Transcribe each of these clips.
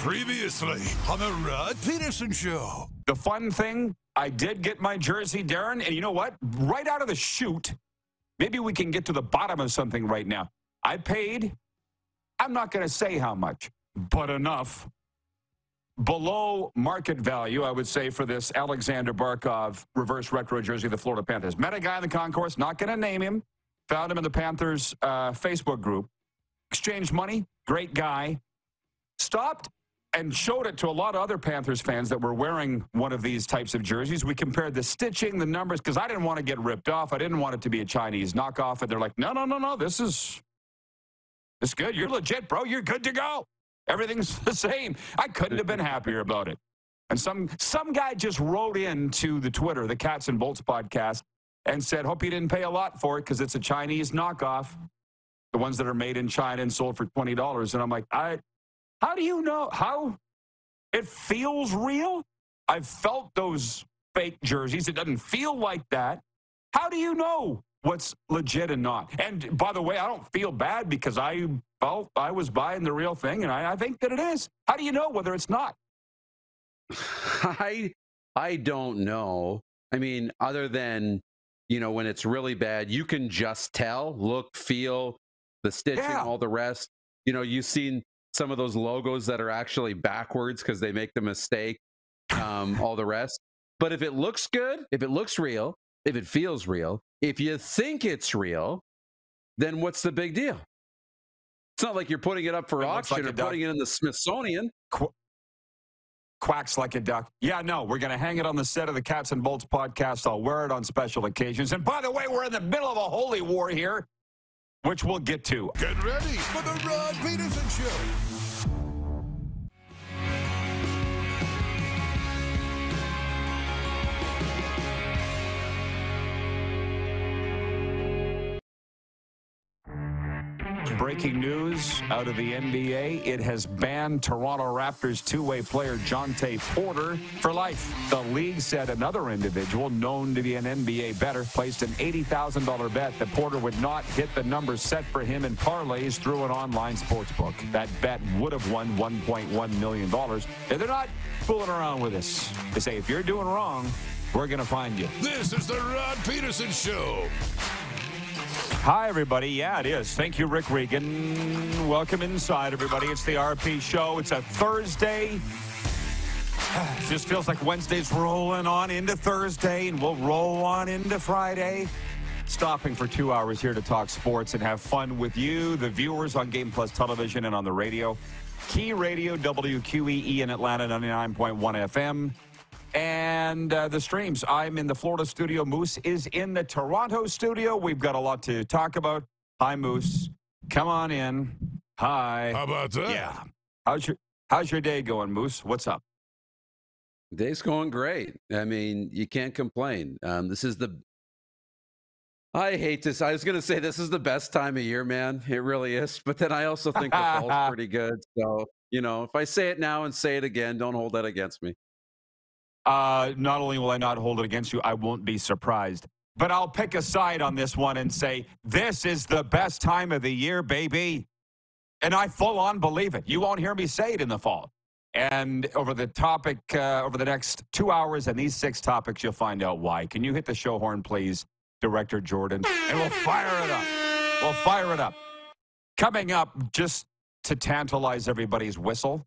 Previously on the Rod Peterson Show. The fun thing, I did get my jersey, Darren, and you know what? Right out of the chute, maybe we can get to the bottom of something right now. I paid, I'm not going to say how much, but enough. Below market value, I would say, for this Alexander Barkov reverse retro jersey of the Florida Panthers. Met a guy in the concourse, not going to name him. Found him in the Panthers Facebook group. Exchanged money, great guy. Stopped and showed it to a lot of other Panthers fans that were wearing one of these types of jerseys. We compared the stitching, the numbers, because I didn't want to get ripped off. I didn't want it to be a Chinese knockoff. And they're like, no, this is good. You're legit, bro. You're good to go. Everything's the same. I couldn't have been happier about it. And some guy just wrote into the Twitter, the Cats and Bolts podcast, and said, hope you didn't pay a lot for it because it's a Chinese knockoff, the ones that are made in China and sold for $20. And I'm like, how do you know? How? It feels real? I've felt those fake jerseys. It doesn't feel like that. How do you know what's legit and not? And by the way, I don't feel bad because I was buying the real thing, and I think that it is. How do you know whether it's not? I don't know. I mean, other than, you know, when it's really bad, you can just tell, look, feel, the stitching, all the rest. You know, you've seen some of those logos that are actually backwards because they make the mistake, all the rest. But if it looks good, if it looks real, if it feels real, if you think it's real, then what's the big deal? It's not like you're putting it up for auction or putting it in the Smithsonian. Quacks like a duck. Yeah, no, we're going to hang it on the set of the Cats and Bolts podcast. I'll wear it on special occasions. And by the way, we're in the middle of a holy war here, which we'll get to. Get ready for the Rod Peterson Show. Breaking news out of the NBA. It has banned Toronto Raptors two-way player Jontay Porter for life. The league said another individual known to be an NBA bettor placed an $80,000 bet that Porter would not hit the numbers set for him in parlays through an online sports book. That bet would have won $1.1 million. And they're not fooling around with this. They say, if you're doing wrong, we're going to find you. This is the Rod Peterson Show. Hi, everybody. Yeah, it is. Thank you, Rick Regan. Welcome inside, everybody. It's the RP Show. It's a Thursday. It just feels like Wednesday's rolling on into Thursday, and we'll roll on into Friday. Stopping for 2 hours here to talk sports and have fun with you, the viewers on Game Plus Television and on the radio. Key Radio, WQEE in Atlanta, 99.1 FM. And the streams. I'm in the Florida studio. Moose is in the Toronto studio. We've got a lot to talk about. Hi, Moose. Come on in. Hi. How about that? Yeah. How's your day going, Moose? What's up? Day's going great. I mean, you can't complain. This is the... I hate this. I was going to say this is the best time of year, man. It really is. But then I also think the fall's pretty good. So, you know, if I say it now and say it again, don't hold that against me. Not only will I not hold it against you, I won't be surprised. But I'll pick a side on this one and say, this is the best time of the year, baby. And I full-on believe it. You won't hear me say it in the fall. And over the topic, over the next 2 hours and these 6 topics, you'll find out why. Can you hit the show horn, please, Director Jordan? And we'll fire it up. We'll fire it up. Coming up, just to tantalize everybody's whistle,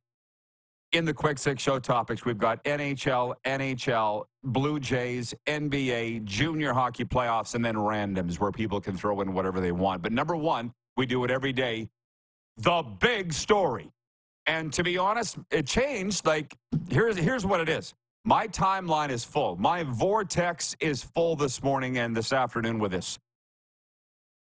in the Quick 6 Show topics, we've got NHL, NHL, Blue Jays, NBA, junior hockey playoffs, and then randoms where people can throw in whatever they want. But number one, we do it every day, the big story. And to be honest, it changed. Like, here's what it is. My timeline is full. My vortex is full this morning and this afternoon with this.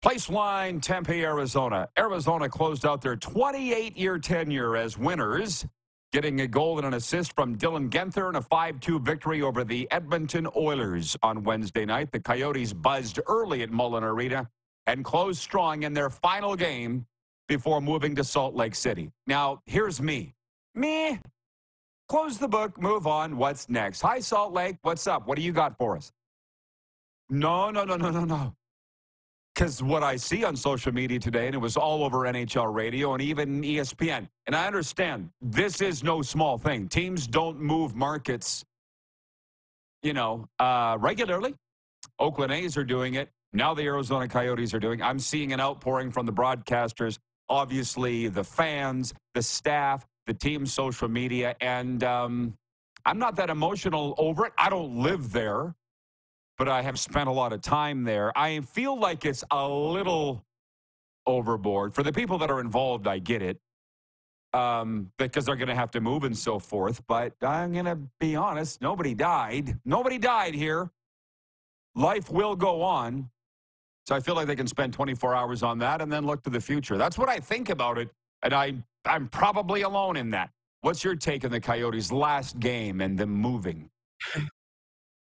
Place line, Tempe, Arizona. Arizona closed out their 28-year tenure as winners, getting a goal and an assist from Dylan Genther in a 5-2 victory over the Edmonton Oilers on Wednesday night. The Coyotes buzzed early at Mullen Arena and closed strong in their final game before moving to Salt Lake City. Now, here's me. Me. Close the book, move on. What's next? Hi, Salt Lake. What's up? What do you got for us? No. because what I see on social media today, and it was all over NHL radio and even ESPN, and I understand this is no small thing. Teams don't move markets, you know, regularly. Oakland A's are doing it. Now the Arizona Coyotes are doing it. I'm seeing an outpouring from the broadcasters, obviously the fans, the staff, the team's social media, and I'm not that emotional over it. I don't live there, but I have spent a lot of time there. I feel like it's a little overboard. For the people that are involved, I get it, because they're going to have to move and so forth. But I'm going to be honest, nobody died. Nobody died here. Life will go on. So I feel like they can spend 24 hours on that and then look to the future. That's what I think about it, and I'm probably alone in that. What's your take on the Coyotes' last game and them moving?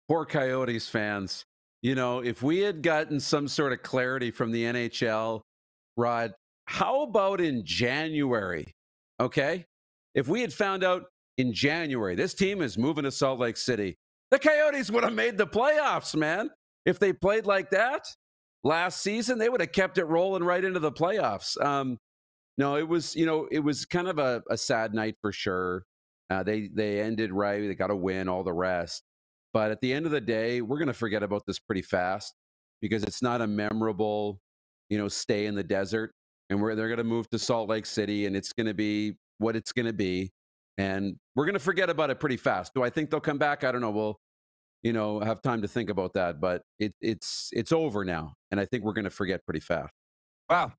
Poor Coyotes fans. You know, if we had gotten some sort of clarity from the NHL, Rod, how about in January? Okay? If we had found out in January, this team is moving to Salt Lake City, the Coyotes would have made the playoffs, man. If they played like that last season, they would have kept it rolling right into the playoffs. No, it was, you know, it was kind of a sad night for sure. They ended right. They got a win, all the rest. But at the end of the day, we're going to forget about this pretty fast because it's not a memorable, you know, stay in the desert. And they're going to move to Salt Lake City, and it's going to be what it's going to be. And we're going to forget about it pretty fast. Do I think they'll come back? I don't know. We'll, you know, have time to think about that. But it's over now, and I think we're going to forget pretty fast. Wow.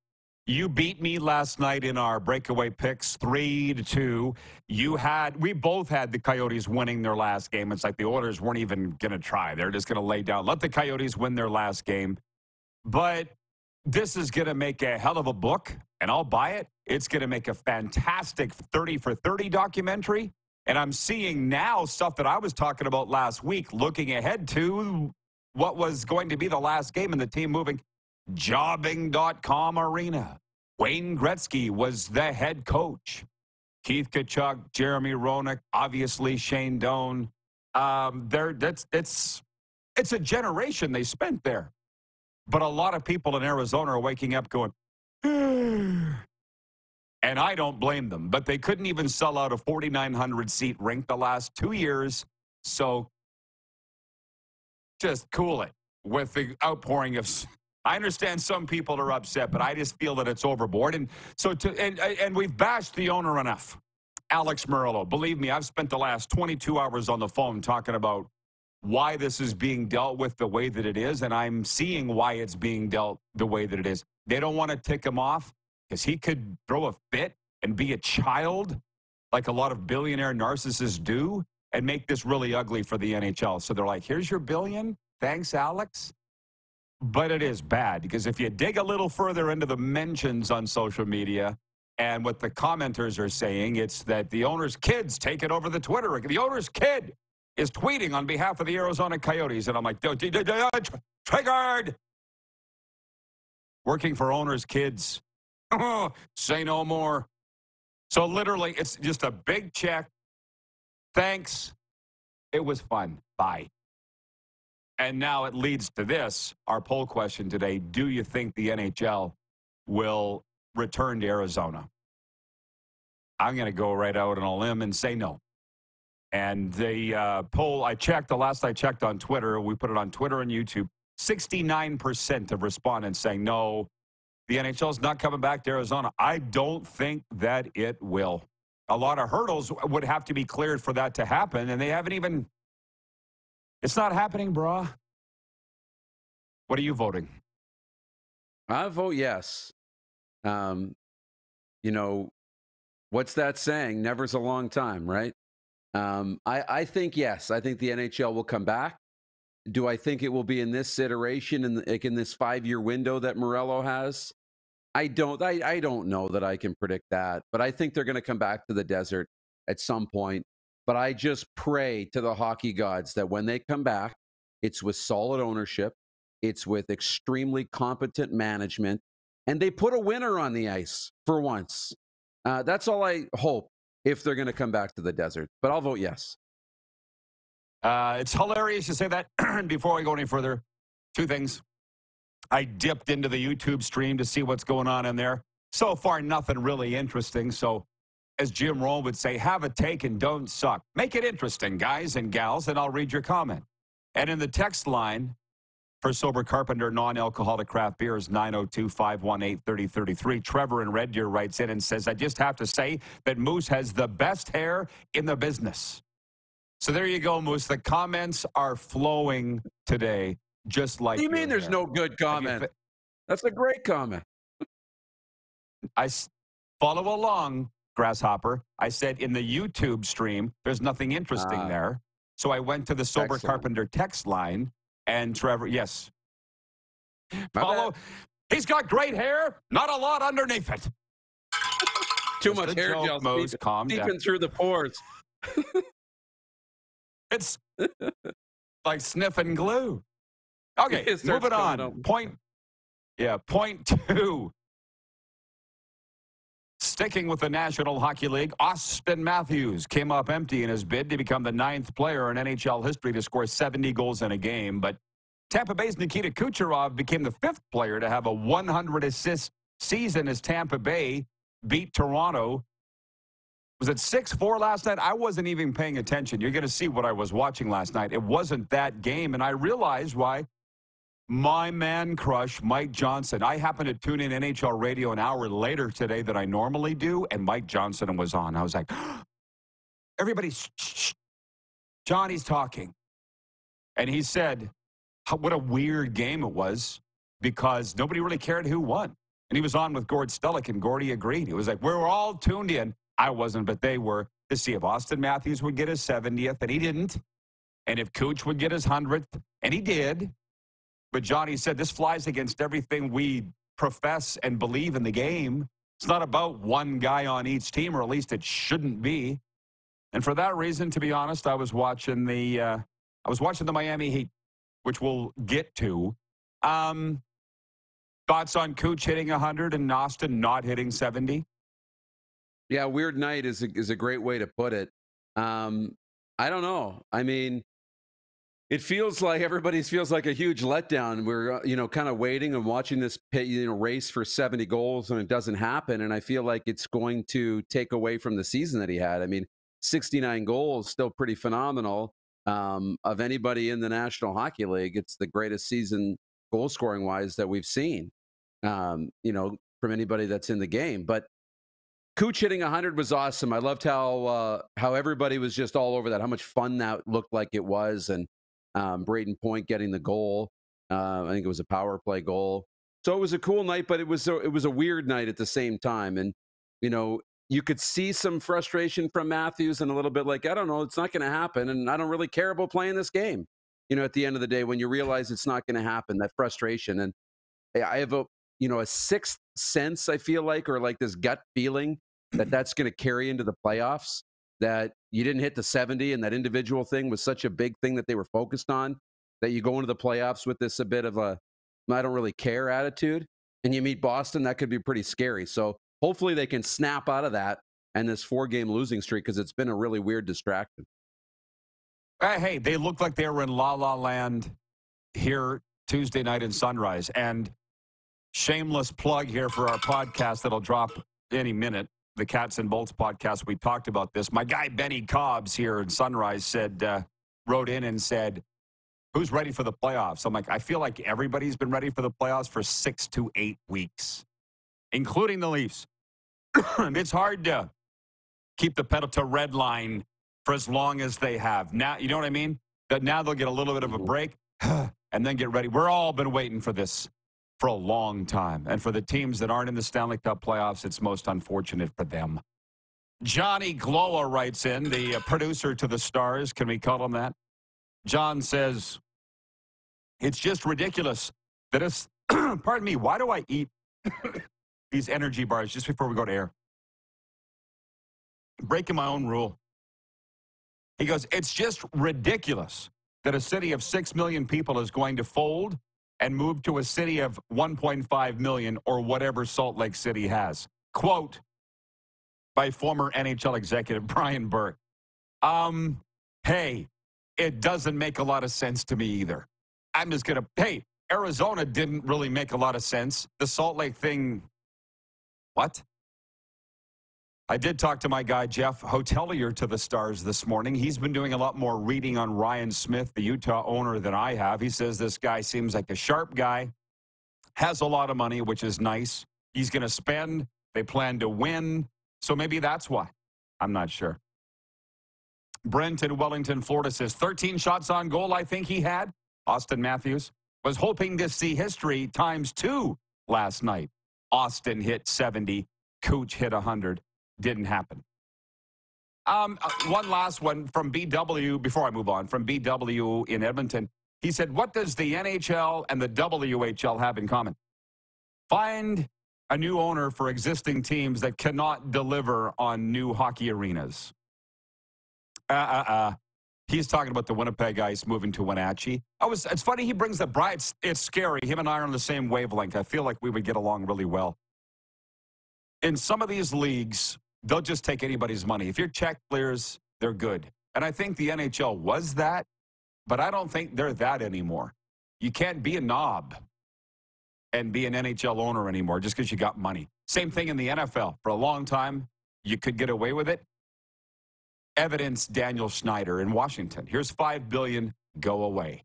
You beat me last night in our breakaway picks, 3-2. We both had the Coyotes winning their last game. It's like the Oilers weren't even going to try. They're just going to lay down. Let the Coyotes win their last game. But this is going to make a hell of a book, and I'll buy it. It's going to make a fantastic 30 for 30 documentary. And I'm seeing now stuff that I was talking about last week, looking ahead to what was going to be the last game and the team moving. Jobbing.com Arena. Wayne Gretzky was the head coach. Keith Tkachuk, Jeremy Roenick, obviously Shane Doan. It's a generation they spent there. But a lot of people in Arizona are waking up going, and I don't blame them. But they couldn't even sell out a 4,900-seat rink the last 2 years. So just cool it with the outpouring of... I understand some people are upset, but I just feel that it's overboard. And so, and we've bashed the owner enough, Alex Murillo. Believe me, I've spent the last 22 hours on the phone talking about why this is being dealt with the way that it is, and I'm seeing why it's being dealt the way that it is. They don't want to tick him off because he could throw a fit and be a child like a lot of billionaire narcissists do and make this really ugly for the NHL. So they're like, here's your billion. Thanks, Alex. But it is bad, because if you dig a little further into the mentions on social media and what the commenters are saying, it's that the owner's kid's taken over the Twitter. The owner's kid is tweeting on behalf of the Arizona Coyotes. And I'm like, triggered. Working for owner's kids. Say no more. So literally, it's just a big check. Thanks. It was fun. Bye. And now it leads to this, our poll question today. Do you think the NHL will return to Arizona? I'm going to go right out on a limb and say no. And the poll I checked, the last I checked on Twitter, we put it on Twitter and YouTube, 69% of respondents saying no, the NHL's not coming back to Arizona. I don't think that it will. A lot of hurdles would have to be cleared for that to happen, and they haven't even... It's not happening, brah. What are you voting? I vote yes. You know, what's that saying? Never's a long time, right? I think yes. I think the NHL will come back. Do I think it will be in this iteration, in this 5-year window that Murillo has? I don't know that I can predict that, but I think they're going to come back to the desert at some point. But I just pray to the hockey gods that when they come back, it's with solid ownership, it's with extremely competent management, and they put a winner on the ice for once. That's all I hope if they're going to come back to the desert. But I'll vote yes. It's hilarious you say that. Before I go any further, two things. I dipped into the YouTube stream to see what's going on in there. So far, nothing really interesting. So as Jim Rome would say, have a take and don't suck. Make it interesting, guys and gals, and I'll read your comment. And in the text line for Sober Carpenter non-alcoholic craft beer is 902-518-3033. Trevor in Red Deer writes in and says, I just have to say that Moose has the best hair in the business. So there you go, Moose. The comments are flowing today, just like... What do you mean there's no good comment? That's a great comment. I follow along, Grasshopper. I said in the YouTube stream, there's nothing interesting there. So I went to the Sober Carpenter text line, and Trevor, yes. Follow. He's got great hair, not a lot underneath it. Too much hair gel, Moose. Calm down. Deeping through the pores. It's like sniffing glue. Okay, moving on. Point two. Sticking with the National Hockey League, Auston Matthews came up empty in his bid to become the 9th player in NHL history to score 70 goals in a game. But Tampa Bay's Nikita Kucherov became the 5th player to have a 100-assist season as Tampa Bay beat Toronto. Was it 6-4 last night? I wasn't even paying attention. You're going to see what I was watching last night. It wasn't that game, and I realized why my man crush, Mike Johnson. I happened to tune in NHL radio an hour later today than I normally do, and Mike Johnson was on. I was like, everybody's, Johnny's talking. And he said, what a weird game it was because nobody really cared who won. And he was on with Gord Stellick, and Gordy agreed. It was like, we were all tuned in. I wasn't, but they were, to see if Auston Matthews would get his 70th, and he didn't, and if Cooch would get his 100th, and he did. But Johnny said, this flies against everything we profess and believe in the game. It's not about one guy on each team, or at least it shouldn't be. And for that reason, to be honest, I was watching the, Miami Heat, which we'll get to. Thoughts on Cooch hitting 100 and Auston not hitting 70? Yeah, weird night is a great way to put it. I don't know. I mean, it feels like a huge letdown. We're kind of waiting and watching this race for 70 goals, and it doesn't happen. And I feel like it's going to take away from the season that he had. I mean, 69 goals, still pretty phenomenal. Of anybody in the National Hockey League, it's the greatest season goal scoring wise that we've seen. From anybody that's in the game, but. Cooch hitting 100 was awesome. I loved how everybody was just all over that, how much fun that looked like it was. And Brayden Point getting the goal. I think it was a power play goal. So it was a cool night, but it was a weird night at the same time. And, you could see some frustration from Matthews and a little bit like, I don't know, it's not going to happen. And I don't really care about playing this game. At the end of the day, when you realize it's not going to happen, that frustration. And I have a sixth sense, I feel like, or like this gut feeling that that's going to carry into the playoffs, that you didn't hit the 70, and that individual thing was such a big thing that they were focused on, that you go into the playoffs with this a bit of a I don't really care attitude, and you meet Boston, that could be pretty scary. So hopefully they can snap out of that and this 4-game losing streak, because it's been a really weird distraction. Hey, they looked like they were in La La Land here Tuesday night in Sunrise, and shameless plug here for our podcast that'll drop any minute, the Cats and Bolts podcast. We talked about this. My guy, Benny Cobbs here in Sunrise, said, wrote in and said, who's ready for the playoffs? I'm like, I feel like everybody's been ready for the playoffs for 6 to 8 weeks, including the Leafs. It's hard to keep the pedal to red line for as long as they have. Now, you know what I mean? But now they'll get a little bit of a break and then get ready. We're all been waiting for this for a long time. And for the teams that aren't in the Stanley Cup playoffs, it's most unfortunate for them. Johnny Gloa writes in, the producer to the Stars. Can we call him that? John says, it's just ridiculous that it's, pardon me, why do I eat these energy bars just before we go to air? Breaking my own rule. He goes, it's just ridiculous that a city of 6 million people is going to fold and move to a city of 1.5 million or whatever Salt Lake City has. Quote by former NHL executive Brian Burke. Hey, it doesn't make a lot of sense to me either. I'm just going to, hey, Arizona didn't really make a lot of sense. The Salt Lake thing, what? I did talk to my guy, Jeff Hotelier, to the Stars this morning. He's been doing a lot more reading on Ryan Smith, the Utah owner, than I have. He says this guy seems like a sharp guy, has a lot of money, which is nice. He's going to spend. They plan to win. So maybe that's why. I'm not sure. Brent in Wellington, Florida says 13 shots on goal, I think he had. Austin Matthews was hoping to see history ×2 last night. Austin hit 70. Cooch hit 100. Didn't happen. One last one from BW, before I move on, from BW in Edmonton. He said, what does the NHL and the WHL have in common? Find a new owner for existing teams that cannot deliver on new hockey arenas. He's talking about the Winnipeg Ice moving to Wenatchee. It's funny he brings the bright. It's scary. Him and I are on the same wavelength. I feel like we would get along really well. In some of these leagues, they'll just take anybody's money. If your check clears, they're good. And I think the NHL was that, but I don't think they're that anymore. You can't be a knob and be an NHL owner anymore just because you got money. Same thing in the NFL. For a long time, you could get away with it. Evidence Daniel Snyder in Washington. Here's $5 billion, go away.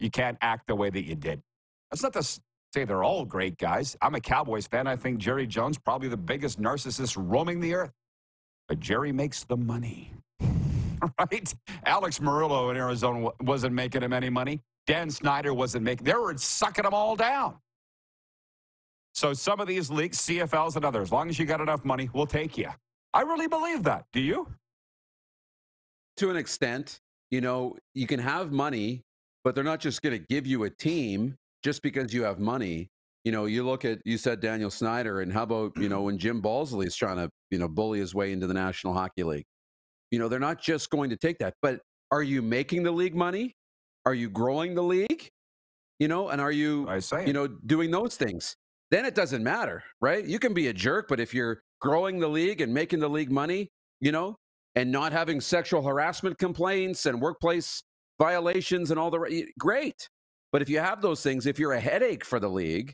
You can't act the way that you did. That's not the... Say they're all great guys. I'm a Cowboys fan. I think Jerry Jones, probably the biggest narcissist roaming the earth. But Jerry makes the money, right? Alex Murillo in Arizona wasn't making him any money. Dan Snyder wasn't making. They were sucking them all down. So some of these leagues, CFLs and others, as long as you got enough money, we'll take you. I really believe that. Do you? To an extent, you know, you can have money, but they're not just going to give you a team. Just because you have money, you know, you look at, you said Daniel Snyder, and how about, you know, when Jim Balsley is trying to, you know, bully his way into the National Hockey League. You know, they're not just going to take that, but are you making the league money? Are you growing the league? You know, and are you, you know, doing those things? Then it doesn't matter, right? You can be a jerk, but if you're growing the league and making the league money, you know, and not having sexual harassment complaints and workplace violations and all the, great. But if you have those things, if you're a headache for the league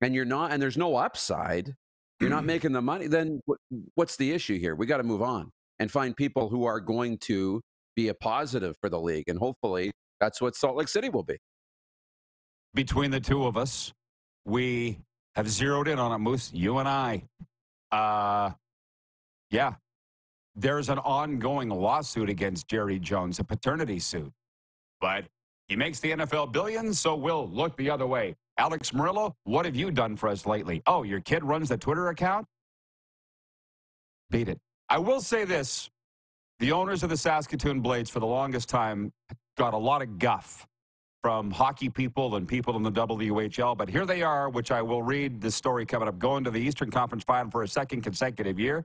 and you're not, and there's no upside, you're not making the money, then what's the issue here? We got to move on and find people who are going to be a positive for the league. And hopefully that's what Salt Lake City will be. Between the two of us, we have zeroed in on it, Moose, you and I. Yeah, there's an ongoing lawsuit against Jerry Jones, a paternity suit. But he makes the NFL billions, so we'll look the other way. Alex Murillo, what have you done for us lately? Oh, your kid runs the Twitter account? Beat it. I will say this. The owners of the Saskatoon Blades for the longest time got a lot of guff from hockey people and people in the WHL, but here they are, which I will read this story coming up, going to the Eastern Conference Final for a second consecutive year.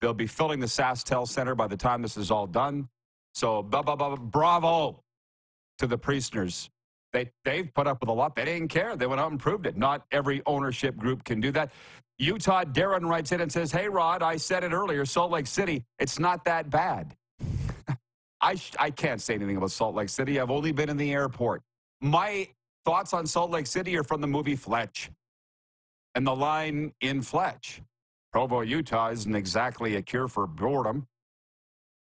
They'll be filling the SaskTel Center by the time this is all done. So, bravo. To the Priestners. They've put up with a lot. They didn't care. They went out and proved it. Not every ownership group can do that. Utah Darren writes in and says, hey, Rod, I said it earlier, Salt Lake City, it's not that bad. I can't say anything about Salt Lake City. I've only been in the airport. My thoughts on Salt Lake City are from the movie Fletch. And the line in Fletch, Provo, Utah isn't exactly a cure for boredom.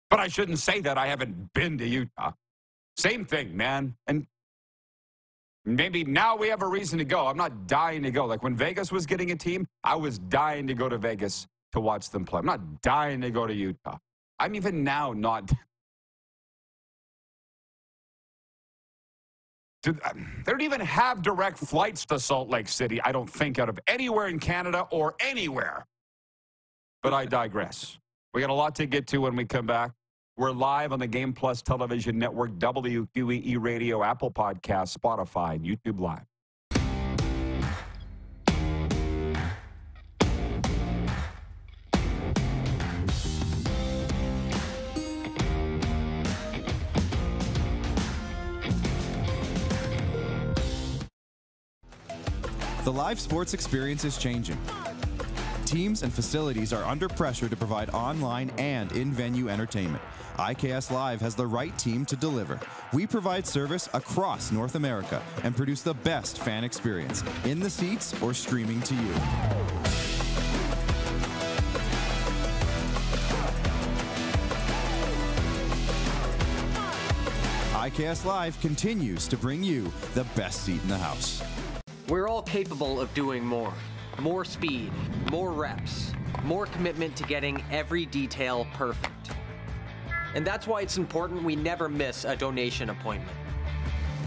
But I shouldn't say that. I haven't been to Utah. Same thing, man. And maybe now we have a reason to go. I'm not dying to go. Like when Vegas was getting a team, I was dying to go to Vegas to watch them play. I'm not dying to go to Utah. I'm even now not. Dude, they don't even have direct flights to Salt Lake City, I don't think, out of anywhere in Canada or anywhere. But I digress. We got a lot to get to when we come back. We're live on the Game Plus Television Network, WQEE Radio, Apple Podcasts, Spotify, and YouTube Live. The live sports experience is changing. teams and facilities are under pressure to provide online and in-venue entertainment. IKS Live has the right team to deliver. We provide service across North America and produce the best fan experience, in the seats or streaming to you. IKS Live continues to bring you the best seat in the house. We're all capable of doing more. More speed, more reps, more commitment to getting every detail perfect. And that's why it's important we never miss a donation appointment.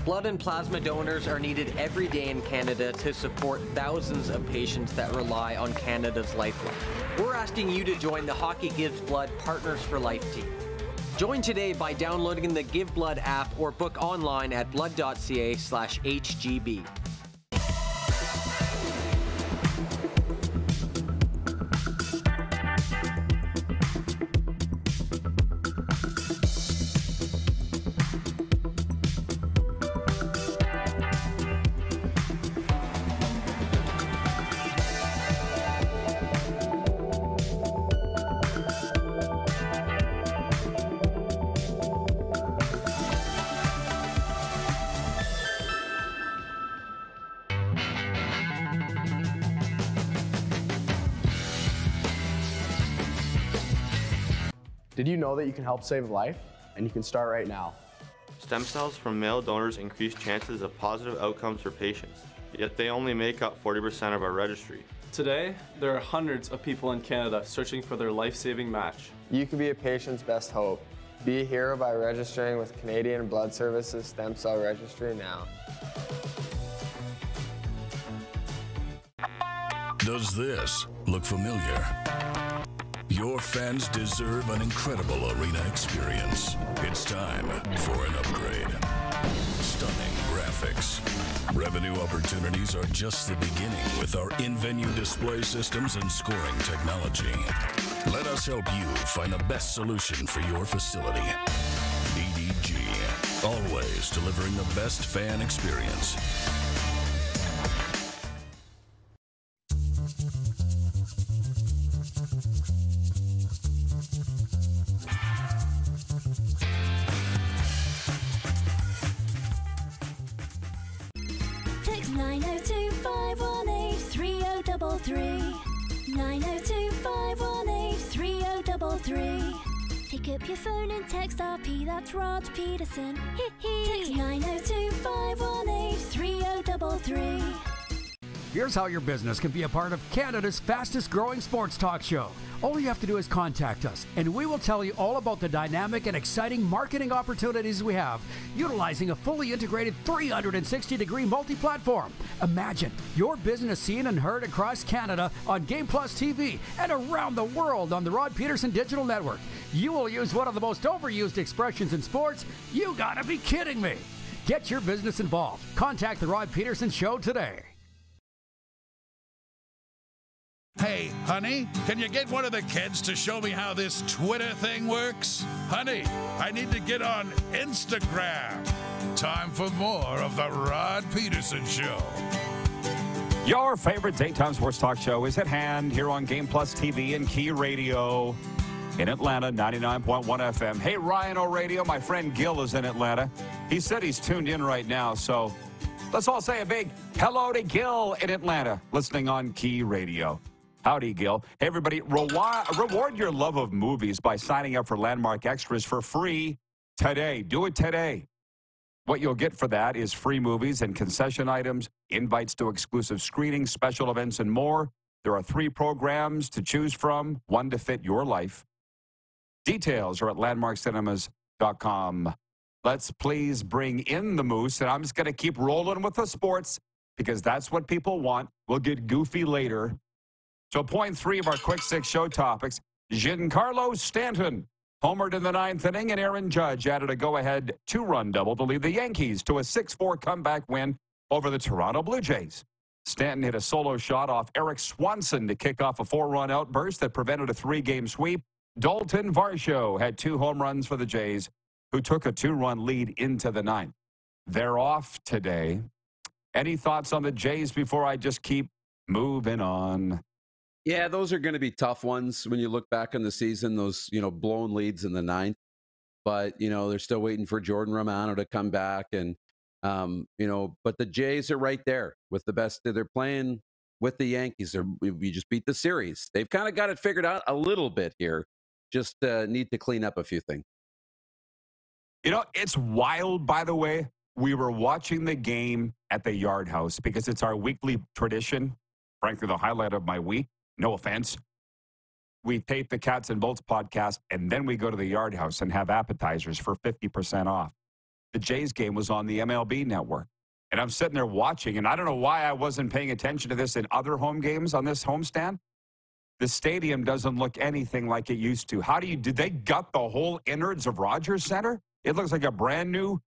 Blood and plasma donors are needed every day in Canada to support thousands of patients that rely on Canada's lifeline. We're asking you to join the Hockey Gives Blood Partners for Life team. Join today by downloading the Give Blood app or book online at blood.ca/HGB. Did you know that you can help save a life? And you can start right now. Stem cells from male donors increase chances of positive outcomes for patients, yet they only make up 40% of our registry. Today, there are hundreds of people in Canada searching for their life-saving match. You can be a patient's best hope. Be a hero by registering with Canadian Blood Services Stem Cell Registry now. Does this look familiar? Your fans deserve an incredible arena experience. It's time for an upgrade. Stunning graphics. Revenue opportunities are just the beginning with our in-venue display systems and scoring technology. Let us help you find the best solution for your facility. DDG, always delivering the best fan experience. Pick up your phone and text RP, that's Rod Peterson. Text 902-518-3033. Here's how your business can be a part of Canada's fastest growing sports talk show. All you have to do is contact us, and we will tell you all about the dynamic and exciting marketing opportunities we have, utilizing a fully integrated 360-degree multi-platform. Imagine your business seen and heard across Canada on Game Plus TV and around the world on the Rod Peterson Digital Network. You will use one of the most overused expressions in sports. You gotta be kidding me. Get your business involved. Contact the Rod Peterson Show today. Hey, honey, can you get one of the kids to show me how this Twitter thing works? Honey, I need to get on Instagram. Time for more of the Rod Peterson Show. Your favorite daytime sports talk show is at hand here on Game Plus TV and Key Radio in Atlanta, 99.1 FM. Hey, Ryan O'Radio, my friend Gil is in Atlanta. He said he's tuned in right now, so let's all say a big hello to Gil in Atlanta, listening on Key Radio. Howdy, Gil. Hey, everybody, reward your love of movies by signing up for Landmark Extras for free today. Do it today. What you'll get for that is free movies and concession items, invites to exclusive screenings, special events, and more. There are 3 programs to choose from, one to fit your life. Details are at landmarkcinemas.com. Let's please bring in the moose, and I'm just going to keep rolling with the sports because that's what people want. We'll get goofy later. So point 3 of our Quick 6 show topics, Giancarlo Stanton homered in the 9th inning, and Aaron Judge added a go-ahead 2-run double to lead the Yankees to a 6-4 comeback win over the Toronto Blue Jays. Stanton hit a solo shot off Eric Swanson to kick off a 4-run outburst that prevented a 3-game sweep. Dalton Varsho had 2 home runs for the Jays, who took a 2-run lead into the 9th. They're off today. Any thoughts on the Jays before I just keep moving on? Yeah, those are going to be tough ones when you look back on the season, those, blown leads in the ninth. But, they're still waiting for Jordan Romano to come back. And, but the Jays are right there with the best. They're playing with the Yankees. We just beat the series. They've kind of got it figured out a little bit here. Just need to clean up a few things. It's wild, by the way. We were watching the game at the Yard House because it's our weekly tradition. Frankly, the highlight of my week. No offense. We tape the Cats and Bolts podcast, and then we go to the Yard House and have appetizers for 50% off. The Jays game was on the MLB Network, and I'm sitting there watching, and I don't know why I wasn't paying attention to this in other home games on this homestand. The stadium doesn't look anything like it used to. Did they gut the whole innards of Rogers Center? It looks like a brand-new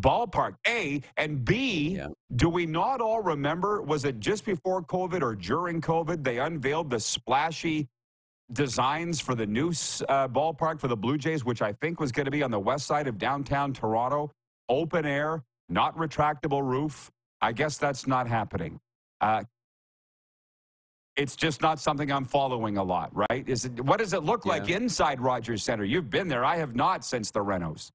ballpark, A, and B, yeah. Do we not all remember, was it just before COVID or during COVID, they unveiled the splashy designs for the new ballpark for the Blue Jays, which I think was going to be on the west side of downtown Toronto, open air, not retractable roof. I guess that's not happening. It's just not something I'm following a lot, right? What does it look like inside Rogers Center? You've been there. I have not since the renos.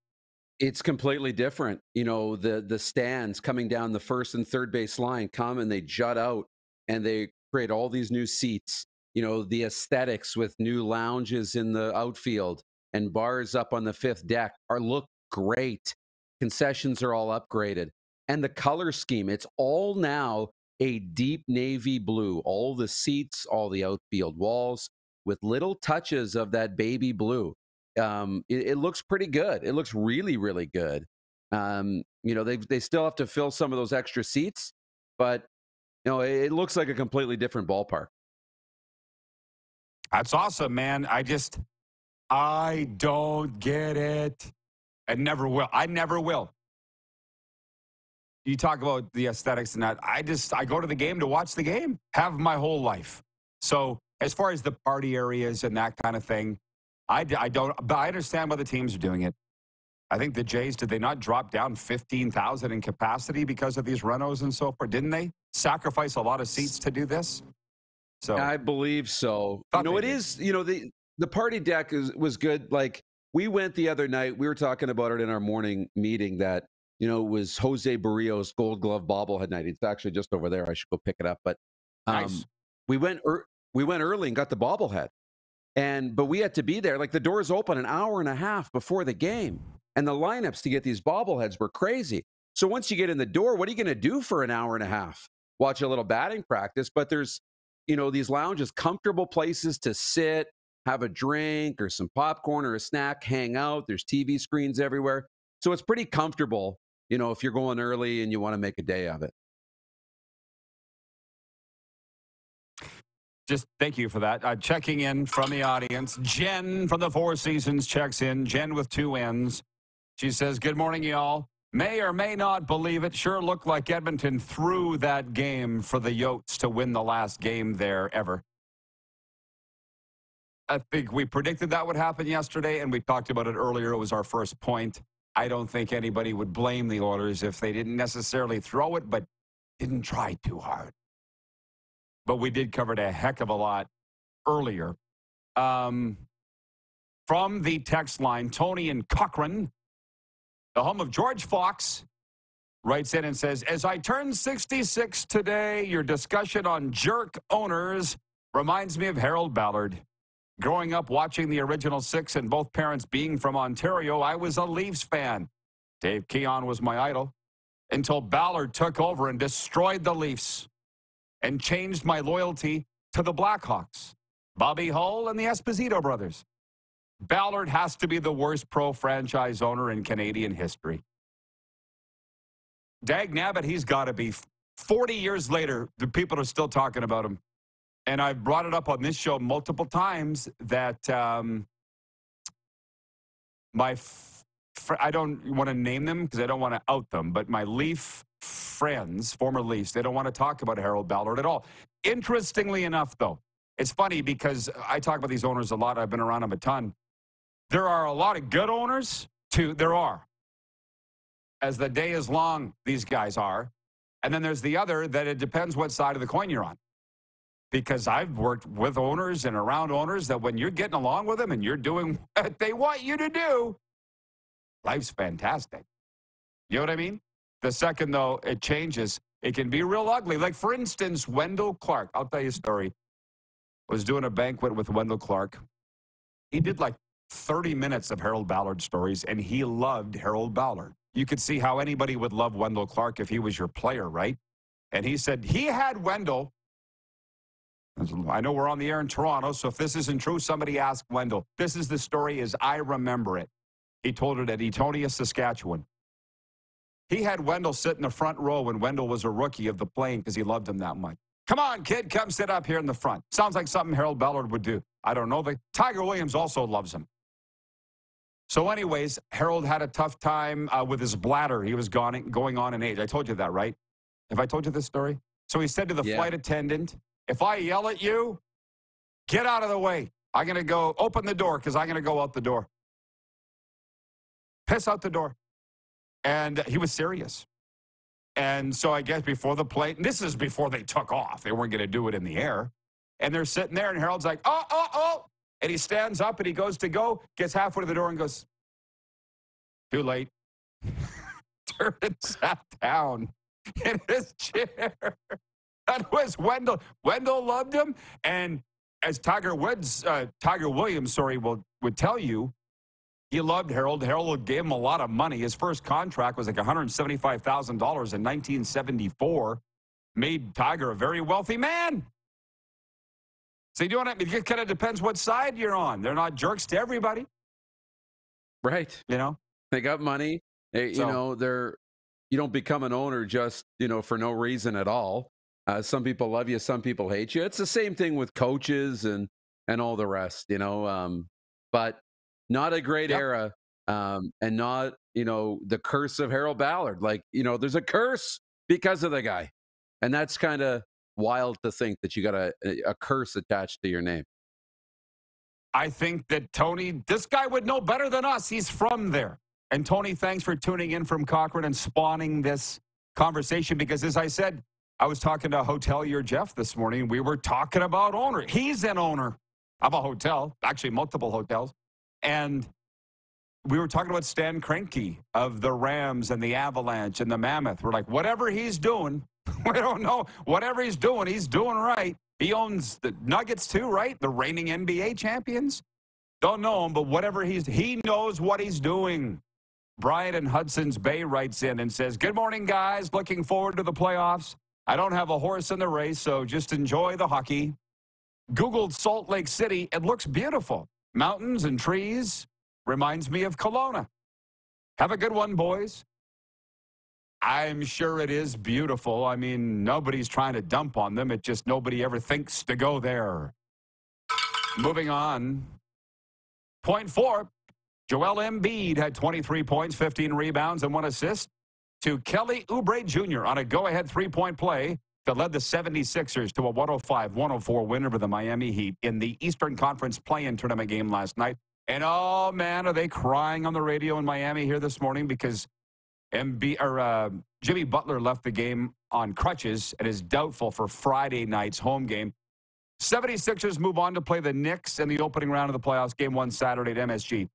It's completely different. The stands coming down the first and third base line come and they jut out and they create all these new seats. The aesthetics with new lounges in the outfield and bars up on the fifth deck look great. Concessions are all upgraded. And the color scheme, it's all now a deep navy blue. All the seats, all the outfield walls with little touches of that baby blue. It looks pretty good. It looks really, really good. They still have to fill some of those extra seats, but, it looks like a completely different ballpark. That's awesome, man. I don't get it. I never will. You talk about the aesthetics and that. I go to the game to watch the game. Have my whole life. So as far as the party areas and that kind of thing, I don't, but I understand why the teams are doing it. I think the Jays, did they not drop down 15,000 in capacity because of these renos and so forth? Didn't they sacrifice a lot of seats to do this? So, I believe so. The party deck was good. Like, we went the other night, we were talking about it in our morning meeting that, it was Jose Barrios' Gold Glove bobblehead night. It's actually just over there. I should go pick it up. But nice. We went early and got the bobblehead. But we had to be there. Like, the doors open an hour and a half before the game. And the lineups to get these bobbleheads were crazy. So once you get in the door, what are you going to do for an hour and a half? Watch a little batting practice. But there's, these lounges, comfortable places to sit, have a drink or some popcorn or a snack, hang out. There's TV screens everywhere. So it's pretty comfortable, if you're going early and you want to make a day of it. Just thank you for that. Checking in from the audience, Jen from the Four Seasons checks in. Jen with two N's. She says, good morning, y'all. May or may not believe it, sure looked like Edmonton threw that game for the Yotes to win the last game there ever. I think we predicted that would happen yesterday, and we talked about it earlier. It was our first point. I don't think anybody would blame the Oilers if they didn't necessarily throw it, but didn't try too hard. But we did cover it a heck of a lot earlier. From the text line, Tony and Cochrane, the home of George Fox, writes in and says, as I turn 66 today, your discussion on jerk owners reminds me of Harold Ballard. Growing up watching the original six and both parents being from Ontario, I was a Leafs fan. Dave Keon was my idol until Ballard took over and destroyed the Leafs and changed my loyalty to the Blackhawks, Bobby Hull and the Esposito brothers. Ballard has to be the worst pro-franchise owner in Canadian history. Dag Nabbit, he's got to be. 40 years later, the people are still talking about him. And I've brought it up on this show multiple times that I don't want to name them because I don't want to out them, but my Leaf friends, former Leafs, they don't want to talk about Harold Ballard at all. Interestingly enough, though, it's funny because I talk about these owners a lot. I've been around them a ton. There are a lot of good owners, too. There are. As the day is long, these guys are. And then there's the other that it depends what side of the coin you're on. because I've worked with owners and around owners that when you're getting along with them and you're doing what they want you to do, life's fantastic. You know what I mean? The second, though, it changes, it can be real ugly. Like, for instance, Wendell Clark. I'll tell you a story. I was doing a banquet with Wendell Clark. He did like 30 minutes of Harold Ballard stories, and he loved Harold Ballard. You could see how anybody would love Wendell Clark if he was your player, right? And he said he had Wendell. I know we're on the air in Toronto, so if this isn't true, somebody ask Wendell. This is the story as I remember it. He told it at Etonia, Saskatchewan. He had Wendell sit in the front row when Wendell was a rookie of the plane because he loved him that much. Come on, kid, come sit up here in the front. Sounds like something Harold Ballard would do. I don't know. Tiger Williams also loves him. So anyways, Harold had a tough time with his bladder. He was going on in age. I told you that, right? Have I told you this story? So he said to the flight attendant, if I yell at you, get out of the way. I'm going to go open the door because I'm going to go out the door. Piss out the door. And he was serious. And so I guess before the plane, this is before they took off. They weren't going to do it in the air. And they're sitting there, and Harold's like, oh. And he stands up, and he goes to go, gets halfway to the door and goes, too late. Turned and sat down in his chair. That was Wendell. Wendell loved him. And as Tiger Williams would tell you, he loved Harold. Harold gave him a lot of money. His first contract was like $175,000 in 1974. Made Tiger a very wealthy man. So you don't have, it kind of depends what side you're on. They're not jerks to everybody. Right. You know? They got money. They, so, you know, they're, you don't become an owner just, you know, for no reason at all. Some people love you. Some people hate you. It's the same thing with coaches and all the rest, you know, but not a great era, and not, you know, the curse of Harold Ballard. Like, you know, there's a curse because of the guy. And that's kind of wild to think that you got a curse attached to your name. I think that Tony, this guy would know better than us. He's from there. And Tony, thanks for tuning in from Cochrane and spawning this conversation, because as I said, I was talking to hotelier Jeff this morning. We were talking about owner. He's an owner of a hotel, actually multiple hotels. And we were talking about Stan Kroenke of the Rams and the Avalanche and the Mammoth. We're like, whatever he's doing, we don't know. Whatever he's doing right. He owns the Nuggets too, right? The reigning NBA champions. Don't know him, but whatever he knows what he's doing. Brian in Hudson's Bay writes in and says, good morning, guys. Looking forward to the playoffs. I don't have a horse in the race, so just enjoy the hockey. Googled Salt Lake City. It looks beautiful. Mountains and trees, reminds me of Kelowna. Have a good one, boys. I'm sure it is beautiful. I mean, nobody's trying to dump on them. It just nobody ever thinks to go there. Moving on. Point four, Joel Embiid had 23 points, 15 rebounds, and 1 assist to Kelly Oubre Jr. on a go-ahead three-point play that led the 76ers to a 105-104 win over the Miami Heat in the Eastern Conference play-in tournament game last night. And, oh, man, are they crying on the radio in Miami here this morning because Jimmy Butler left the game on crutches and is doubtful for Friday night's home game. 76ers move on to play the Knicks in the opening round of the playoffs, Game 1 Saturday at MSG.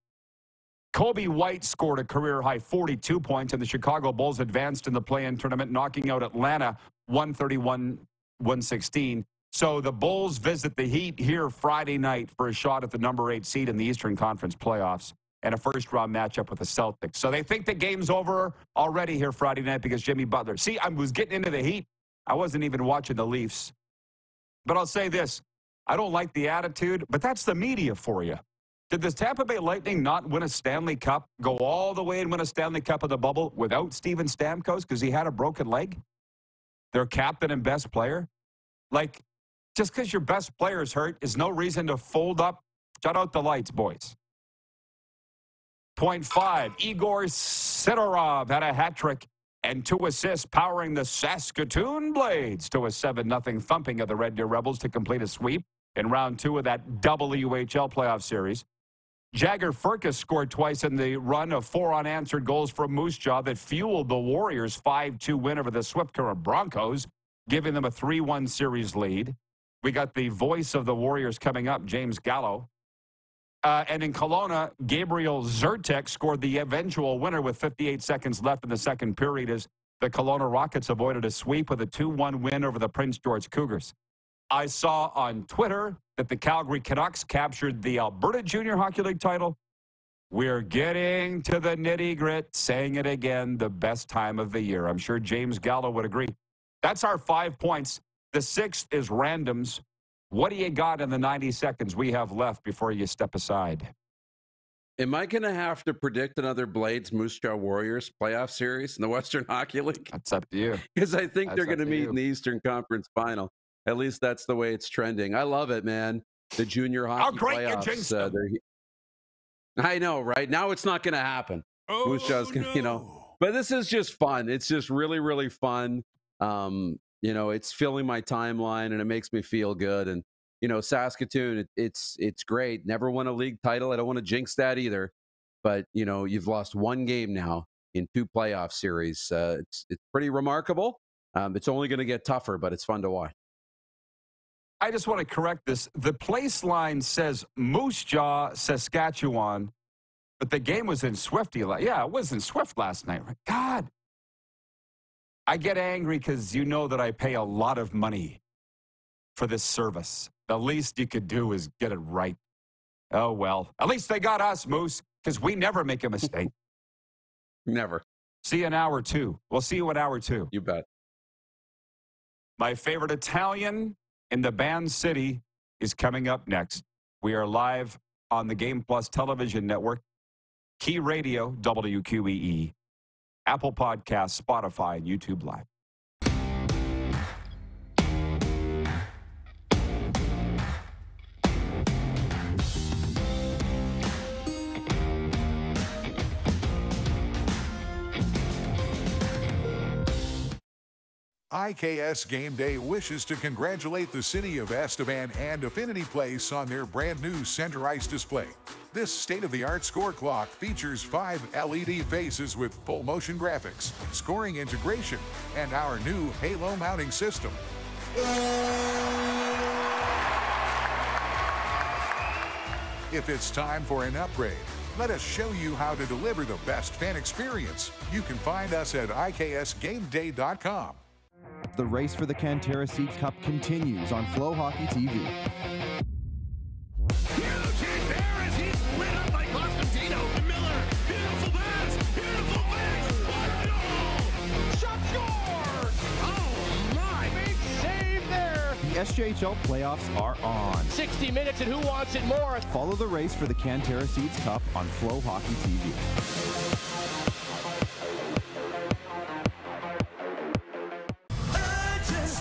Kobe White scored a career-high 42 points, and the Chicago Bulls advanced in the play-in tournament, knocking out Atlanta 131-116. So the Bulls visit the Heat here Friday night for a shot at the number 8 seed in the Eastern Conference playoffs and a first-round matchup with the Celtics. So they think the game's over already here Friday night because Jimmy Butler. See, I was getting into the Heat. I wasn't even watching the Leafs. But I'll say this. I don't like the attitude, but that's the media for you. Did the Tampa Bay Lightning not win a Stanley Cup, go all the way and win a Stanley Cup of the bubble without Steven Stamkos because he had a broken leg? Their captain and best player? Like, just because your best player is hurt is no reason to fold up. Shut out the lights, boys. Point five, Igor Sidorov had a hat trick and 2 assists, powering the Saskatoon Blades to a 7-0 thumping of the Red Deer Rebels to complete a sweep in round 2 of that WHL playoff series. Jagger Furkus scored twice in the run of 4 unanswered goals from Moose Jaw that fueled the Warriors' 5-2 win over the Swift Current Broncos, giving them a 3-1 series lead. We got the voice of the Warriors coming up, James Gallo. And in Kelowna, Gabriel Zyrtek scored the eventual winner with 58 seconds left in the second period as the Kelowna Rockets avoided a sweep with a 2-1 win over the Prince George Cougars. I saw on Twitter that the Calgary Canucks captured the Alberta Junior Hockey League title. We're getting to the nitty-grit, saying it again, the best time of the year. I'm sure James Gallo would agree. That's our 5 points. The sixth is randoms. What do you got in the 90 seconds we have left before you step aside? Am I going to have to predict another Blades Moose Jaw Warriors playoff series in the Western Hockey League? That's up to you. Because I think they're going to meet in the Eastern Conference Final. At least that's the way it's trending. I love it, man. The junior hockey playoffs. I know, right? Now it's not going to happen. Oh, Moose Jaw's going to, you know. But this is just fun. It's just really, really fun. You know, it's filling my timeline, and it makes me feel good. And, you know, Saskatoon, it's great. Never won a league title. I don't want to jinx that either. But, you know, you've lost one game now in 2 playoff series. It's pretty remarkable. It's only going to get tougher, but it's fun to watch. I just want to correct this. The place line says Moose Jaw, Saskatchewan, but the game was in Swifty. Yeah, it was in Swift last night. God. I get angry because you know that I pay a lot of money for this service. The least you could do is get it right. Oh, well. At least they got us, Moose, because we never make a mistake. Never. See you in hour 2. We'll see you in hour 2. You bet. My favorite Italian in the band City is coming up next. We are live on the Game Plus television network, Key Radio, WQEE, Apple Podcasts, Spotify, and YouTube Live. IKS Game Day wishes to congratulate the city of Estevan and Affinity Place on their brand new center ice display. This state-of-the-art score clock features 5 LED faces with full motion graphics, scoring integration, and our new Halo mounting system. If it's time for an upgrade, let us show you how to deliver the best fan experience. You can find us at IKSGameDay.com. The race for the Cantera Seed Cup continues on Flow Hockey TV. Eugene Paris, he's lit up by Costantino Miller. Beautiful pass, beautiful pass. What a goal! Shot scored! Oh my! Big save there. The SJHL playoffs are on. 60 minutes, and who wants it more? Follow the race for the Cantera Seed Cup on Flow Hockey TV.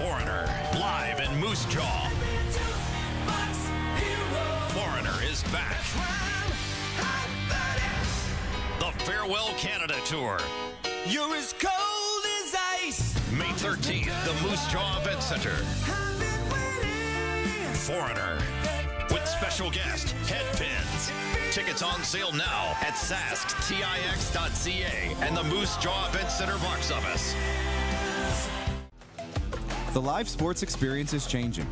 Foreigner, live in Moose Jaw. Foreigner is back. The Farewell Canada Tour. You're as cold as ice. May 13th, the Moose Jaw Event Center. Foreigner, with special guest, Headpins. Tickets on sale now at sasktix.ca and the Moose Jaw Event Center box office. The live sports experience is changing.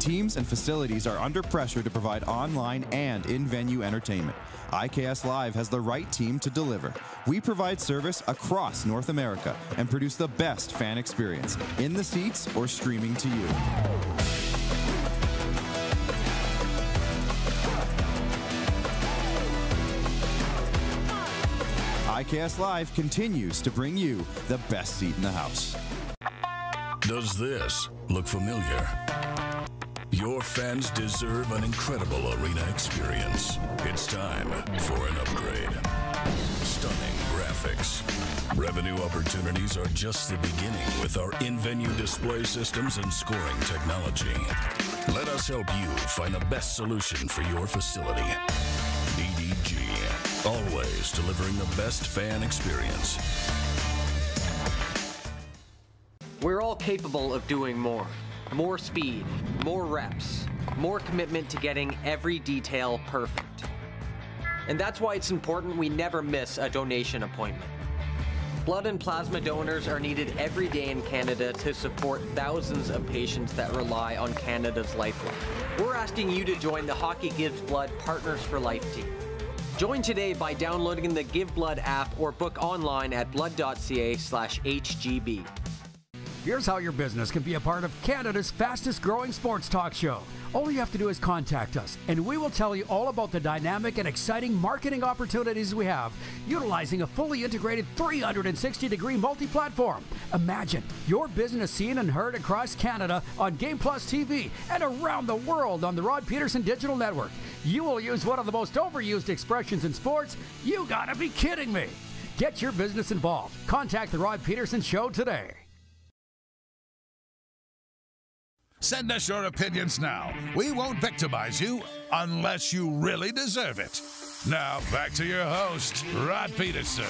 Teams and facilities are under pressure to provide online and in-venue entertainment. IKS Live has the right team to deliver. We provide service across North America and produce the best fan experience, in the seats or streaming to you. IKS Live continues to bring you the best seat in the house. Does this look familiar? Your fans deserve an incredible arena experience. It's time for an upgrade. Stunning graphics. Revenue opportunities are just the beginning with our in-venue display systems and scoring technology. Let us help you find the best solution for your facility. EDG, always delivering the best fan experience. We're all capable of doing more. More speed, more reps, more commitment to getting every detail perfect. And that's why it's important we never miss a donation appointment. Blood and plasma donors are needed every day in Canada to support thousands of patients that rely on Canada's lifeline. We're asking you to join the Hockey Gives Blood Partners for Life team. Join today by downloading the Give Blood app or book online at blood.ca/hgb. Here's how your business can be a part of Canada's fastest growing sports talk show. All you have to do is contact us, and we will tell you all about the dynamic and exciting marketing opportunities we have, utilizing a fully integrated 360-degree multi-platform. Imagine your business seen and heard across Canada on Game Plus TV and around the world on the Rod Peterson Digital Network. You will use one of the most overused expressions in sports. You gotta be kidding me. Get your business involved. Contact the Rod Peterson Show today. Send us your opinions now. We won't victimize you unless you really deserve it. Now, back to your host, Rod Peterson.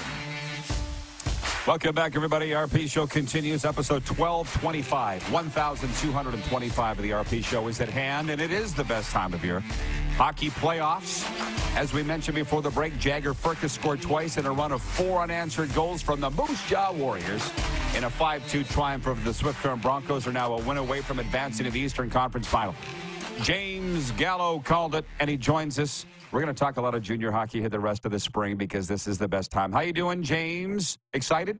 Welcome back, everybody. RP Show continues. Episode 1225. 1,225 of the RP Show is at hand, and it is the best time of year. Hockey playoffs. As we mentioned before the break, Jagger Furkus scored twice in a run of 4 unanswered goals from the Moose Jaw Warriors. In a 5-2 triumph over the Swift-Current Broncos, are now a win away from advancing to the Eastern Conference Final. James Gallo called it, and he joins us. We're going to talk a lot of junior hockey here the rest of the spring because this is the best time. How you doing, James? Excited?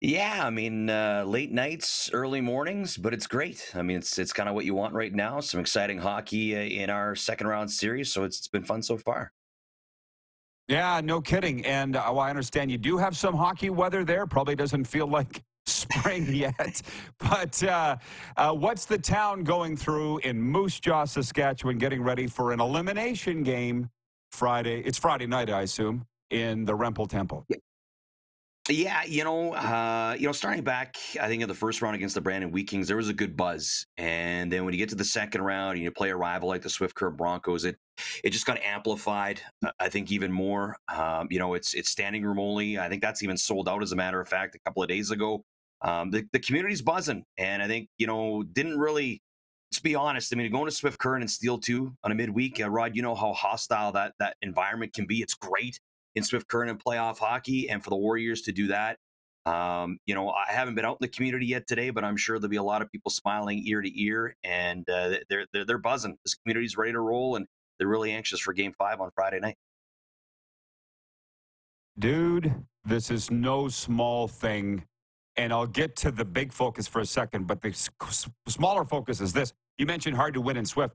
Yeah, I mean, late nights, early mornings, but it's great. I mean, it's kind of what you want right now. Some exciting hockey in our second round series, so it's been fun so far. Yeah, no kidding. And well, I understand you do have some hockey weather there. Probably doesn't feel like spring yet. But what's the town going through in Moose Jaw, Saskatchewan, getting ready for an elimination game Friday? It's Friday night, I assume, in the Rempel Temple. Yeah, you know, starting back, I think in the first round against the Brandon Wheat Kings, there was a good buzz. And then when you get to the second round and you play a rival like the Swift-Current Broncos, it just got amplified, I think, even more. You know, it's standing room only. I think that's even sold out, as a matter of fact, a couple of days ago. The community's buzzing. And I think, you know, didn't really, let's be honest, I mean, going to Swift-Current and Steel 2 on a midweek, Rod, you know how hostile that environment can be. It's great in Swift-Current and playoff hockey, and for the Warriors to do that. You know, I haven't been out in the community yet today, but I'm sure there'll be a lot of people smiling ear to ear, and they're buzzing. This community's ready to roll, and they're really anxious for Game 5 on Friday night. Dude, this is no small thing, and I'll get to the big focus for a second, but the smaller focus is this. You mentioned hard to win in Swift.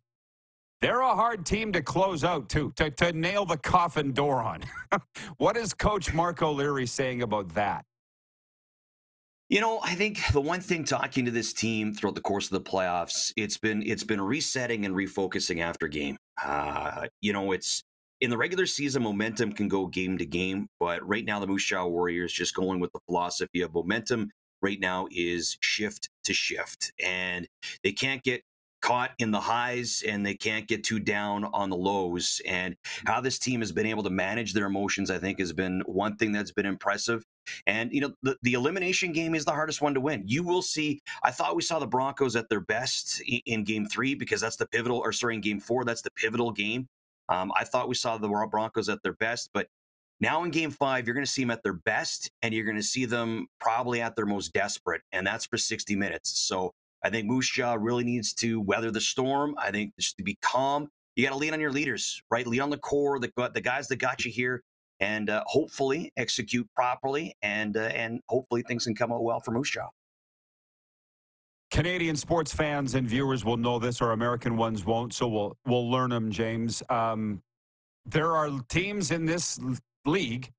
They're a hard team to close out, too, to nail the coffin door on. What is Coach Mark O'Leary saying about that? You know, I think the one thing talking to this team throughout the course of the playoffs, it's been resetting and refocusing after game. You know, it's in the regular season, momentum can go game to game. But right now, the Moose Jaw Warriors just going with the philosophy of momentum right now is shift to shift. And they can't get caught in the highs, and they can't get too down on the lows. And how this team has been able to manage their emotions, I think, has been one thing that's been impressive. And, you know, the elimination game is the hardest one to win. You will see, I thought we saw the Broncos at their best in Game 3 because that's the pivotal, or sorry, in Game 4, that's the pivotal game. I thought we saw the Broncos at their best, but now in Game 5, you're going to see them at their best, and you're going to see them probably at their most desperate, and that's for 60 minutes. So I think Moose Jaw really needs to weather the storm. I think just to be calm. You got to lean on your leaders, right? Lean on the core, the guys that got you here, and hopefully execute properly, and hopefully things can come out well for Moose Jaw. Canadian sports fans and viewers will know this, or American ones won't, so we'll learn them, James. There are teams in this league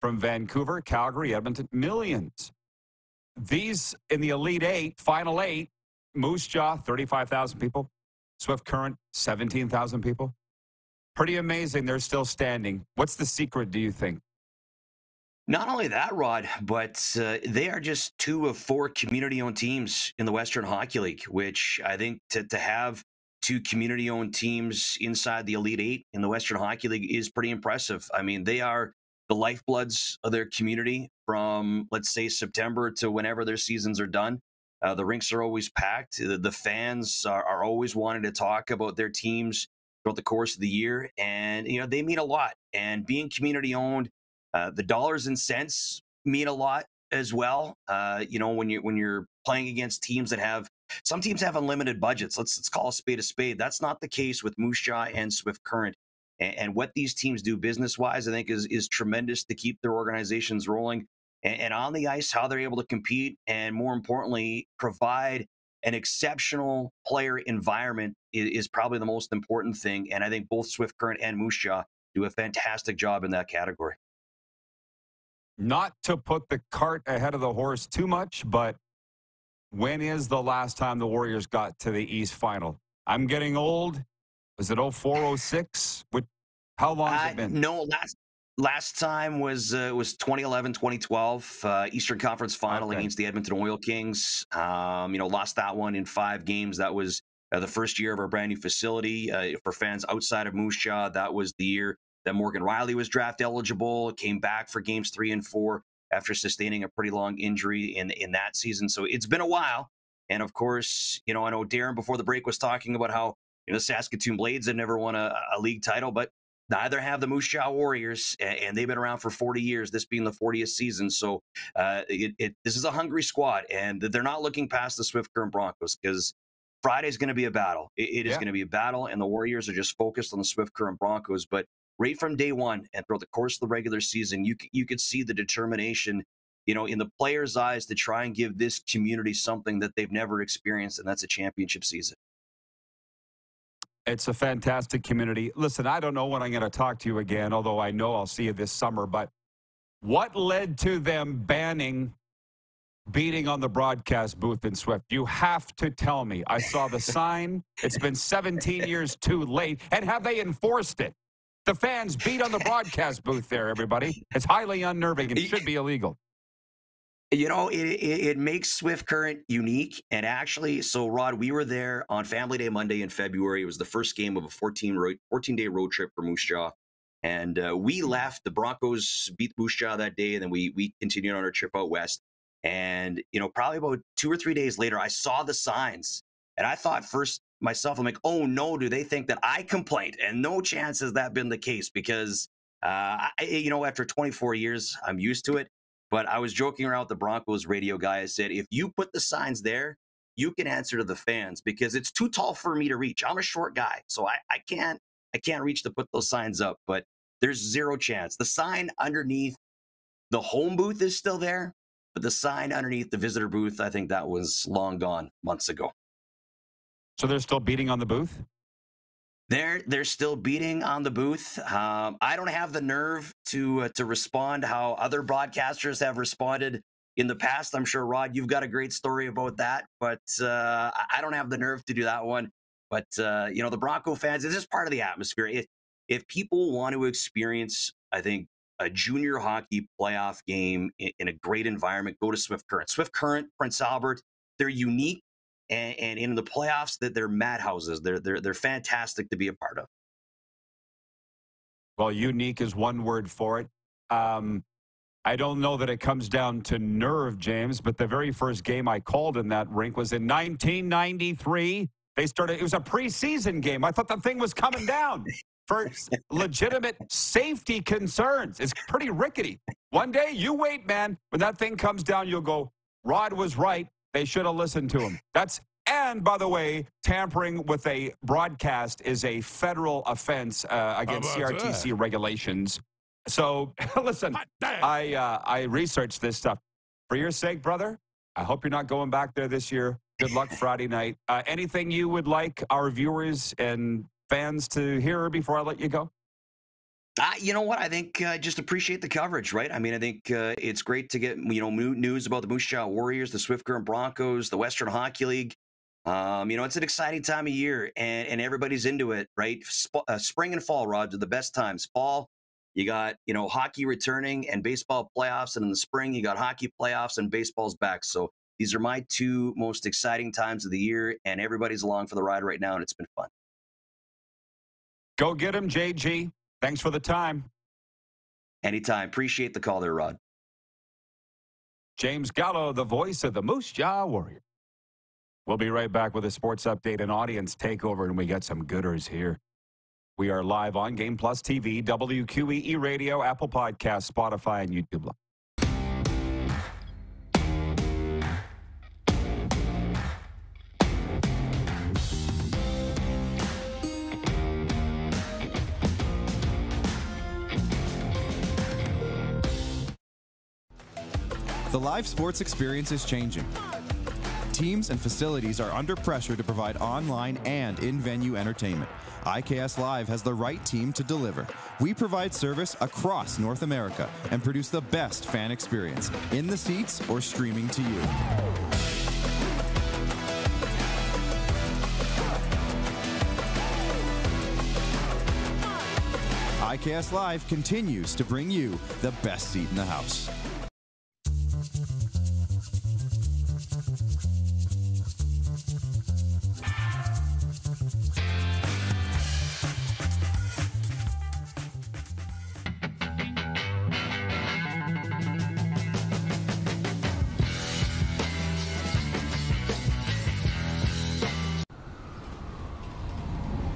from Vancouver, Calgary, Edmonton, millions. These in the Elite Eight, Final Eight, Moose Jaw, 35,000 people. Swift-Current, 17,000 people. Pretty amazing they're still standing. What's the secret, do you think? Not only that, Rod, but they are just 2 of 4 community-owned teams in the Western Hockey League, which I think to have 2 community-owned teams inside the Elite Eight in the Western Hockey League is pretty impressive. I mean, they are the lifebloods of their community from, let's say, September to whenever their seasons are done. The rinks are always packed. The fans are always wanting to talk about their teams throughout the course of the year. And, you know, they mean a lot. And being community owned, the dollars and cents mean a lot as well. You know, when you're playing against teams that have, some teams have unlimited budgets. Let's call a spade a spade. That's not the case with Moose Jaw and Swift Current. And what these teams do business-wise, I think, is tremendous to keep their organizations rolling. And on the ice, how they're able to compete, and more importantly, provide an exceptional player environment is probably the most important thing. And I think both Swift Current and Moose Jaw do a fantastic job in that category. Not to put the cart ahead of the horse too much, but when is the last time the Warriors got to the East Final? I'm getting old. Was it 04, 06? How long has it been? No, last time was 2011, 2012, Eastern Conference Final against the Edmonton Oil Kings. You know, lost that one in 5 games. That was the first year of our brand new facility. For fans outside of Moose Jaw, that was the year that Morgan Riley was draft eligible, came back for games 3 and 4 after sustaining a pretty long injury in that season. So it's been a while. And of course, you know, I know Darren before the break was talking about how, you know, Saskatoon Blades have never won a league title, but neither have the Moose Jaw Warriors, and they've been around for 40 years, this being the 40th season. So this is a hungry squad, and they're not looking past the Swift Current Broncos, because Friday's going to be a battle. It is going to be a battle, and the Warriors are just focused on the Swift Current Broncos. But right from day one and throughout the course of the regular season, you could see the determination, you know, in the players' eyes to try and give this community something that they've never experienced, and that's a championship season. It's a fantastic community. Listen, I don't know when I'm going to talk to you again, although I know I'll see you this summer, but what led to them banning beating on the broadcast booth in Swift? You have to tell me. I saw the sign. It's been 17 years too late. And have they enforced it? The fans beat on the broadcast booth there, everybody. It's highly unnerving and should be illegal. You know, it makes Swift Current unique. And actually, so Rod, we were there on Family Day Monday in February. It was the first game of a 14-day road trip for Moose Jaw. And we left. The Broncos beat Moose Jaw that day, and then we continued on our trip out west. And, you know, probably about 2 or 3 days later, I saw the signs. And I thought first myself, I'm like, oh, no, do they think that I complained? And no chance has that been the case, because, you know, after 24 years, I'm used to it. But I was joking around with the Broncos radio guy. I said, if you put the signs there, you can answer to the fans, because it's too tall for me to reach. I'm a short guy, so I can't reach to put those signs up. But there's zero chance. The sign underneath the home booth is still there, but the sign underneath the visitor booth, I think that was long gone months ago. So they're still beating on the booth? They're still beating on the booth. I don't have the nerve to respond how other broadcasters have responded in the past. I'm sure, Rod, you've got a great story about that, but I don't have the nerve to do that one. But, you know, the Bronco fans, it's just part of the atmosphere. If people want to experience, I think, a junior hockey playoff game in a great environment, go to Swift Current. Swift Current, Prince Albert, they're unique. And in the playoffs, that they're madhouses. They're fantastic to be a part of. Well, unique is one word for it. I don't know that it comes down to nerve, James, but the very first game I called in that rink was in 1993. They started. It was a preseason game. I thought the thing was coming down for legitimate safety concerns. It's pretty rickety. One day, you wait, man. When that thing comes down, you'll go, Rod was right. They should have listened to him. And by the way, tampering with a broadcast is a federal offense against CRTC regulations. So listen, I researched this stuff. For your sake, brother, I hope you're not going back there this year. Good luck Friday night. Anything you would like our viewers and fans to hear before I let you go? You know what? I think just appreciate the coverage, right? I mean, I think it's great to get, you know, news about the Moose Jaw Warriors, the Swift Current Broncos, the Western Hockey League. You know, it's an exciting time of year, and everybody's into it, right? Spring and fall, Rod, are the best times. Fall, you got, you know, hockey returning and baseball playoffs, and in the spring, you got hockey playoffs and baseball's back. So these are my 2 most exciting times of the year, and everybody's along for the ride right now, and it's been fun. Go get 'em, JG. Thanks for the time. Anytime. Appreciate the call there, Rod. James Gallo, the voice of the Moose Jaw Warrior. We'll be right back with a sports update and audience takeover, and we got some gooders here. We are live on Game Plus TV, WQEE Radio, Apple Podcasts, Spotify, and YouTube Live. The live sports experience is changing. Teams and facilities are under pressure to provide online and in-venue entertainment. IKS Live has the right team to deliver. We provide service across North America and produce the best fan experience in the seats or streaming to you. IKS Live continues to bring you the best seat in the house.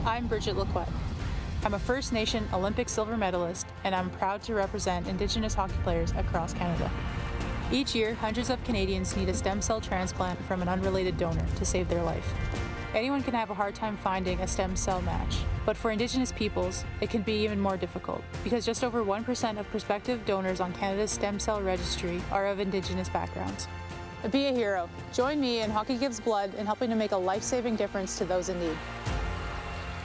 I'm Bridget Laquette. I'm a First Nation Olympic silver medalist, and I'm proud to represent Indigenous hockey players across Canada. Each year, hundreds of Canadians need a stem cell transplant from an unrelated donor to save their life. Anyone can have a hard time finding a stem cell match, but for Indigenous peoples, it can be even more difficult because just over 1% of prospective donors on Canada's stem cell registry are of Indigenous backgrounds. Be a hero. Join me in Hockey Gives Blood in helping to make a life-saving difference to those in need.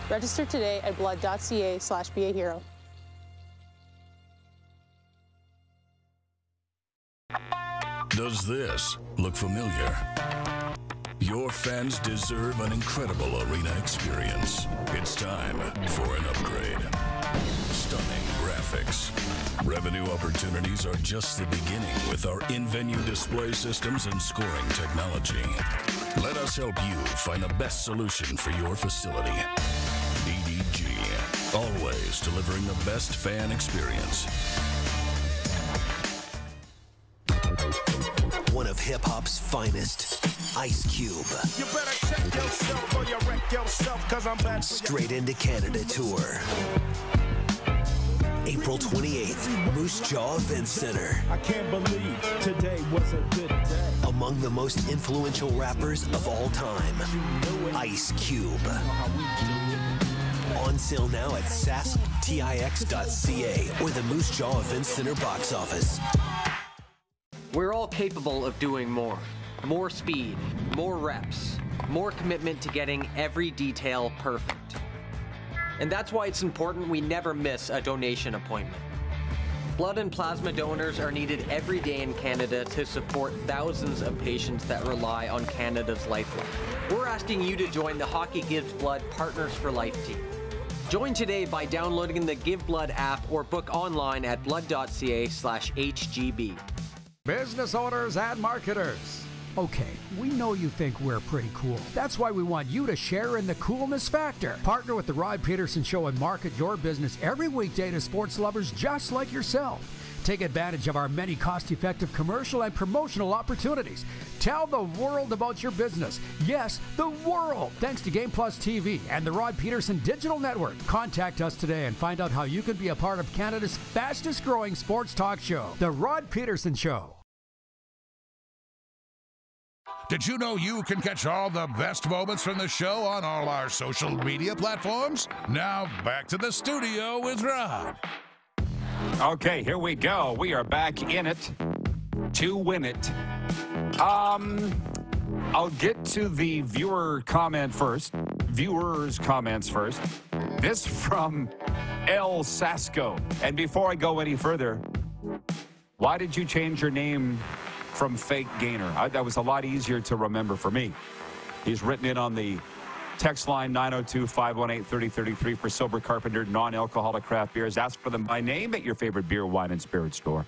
Register today at blood.ca/beahero. Does this look familiar? Your fans deserve an incredible arena experience. It's time for an upgrade. Stunning graphics. Revenue opportunities are just the beginning with our in-venue display systems and scoring technology. Let us help you find the best solution for your facility. DDG, always delivering the best fan experience. One of hip-hop's finest, Ice Cube. You better check yourself or you wreck yourself, 'cause I'm back. Straight into Canada tour. April 28th, Moose Jaw Event Center. I can't believe today was a good day. Among the most influential rappers of all time, Ice Cube. On sale now at sasktix.ca or the Moose Jaw Event Center box office. We're all capable of doing more. More speed, more reps, more commitment to getting every detail perfect. And that's why it's important we never miss a donation appointment. Blood and plasma donors are needed every day in Canada to support thousands of patients that rely on Canada's lifeline. We're asking you to join the Hockey Gives Blood Partners for Life team. Join today by downloading the Give Blood app or book online at blood.ca/HGB. Business owners and marketers. Okay, we know you think we're pretty cool. That's why we want you to share in the coolness factor. Partner with The Rod Peterson Show and market your business every weekday to sports lovers just like yourself. Take advantage of our many cost-effective commercial and promotional opportunities. Tell the world about your business. Yes, the world! Thanks to Game Plus TV and the Rod Peterson Digital Network. Contact us today and find out how you can be a part of Canada's fastest-growing sports talk show, The Rod Peterson Show. Did you know you can catch all the best moments from the show on all our social media platforms? Now back to the studio with Rod. Okay, here we go. We are back in it to win it. I'll get to the viewer comment first. Viewers' comments first. This from El Sasco. And before I go any further, why did you change your name from Fake Gainer? That was a lot easier to remember for me. He's written in on the text line 902-518-3033 for Sober Carpenter non-alcoholic craft beers. Ask for them by name at your favorite beer, wine, and spirit store.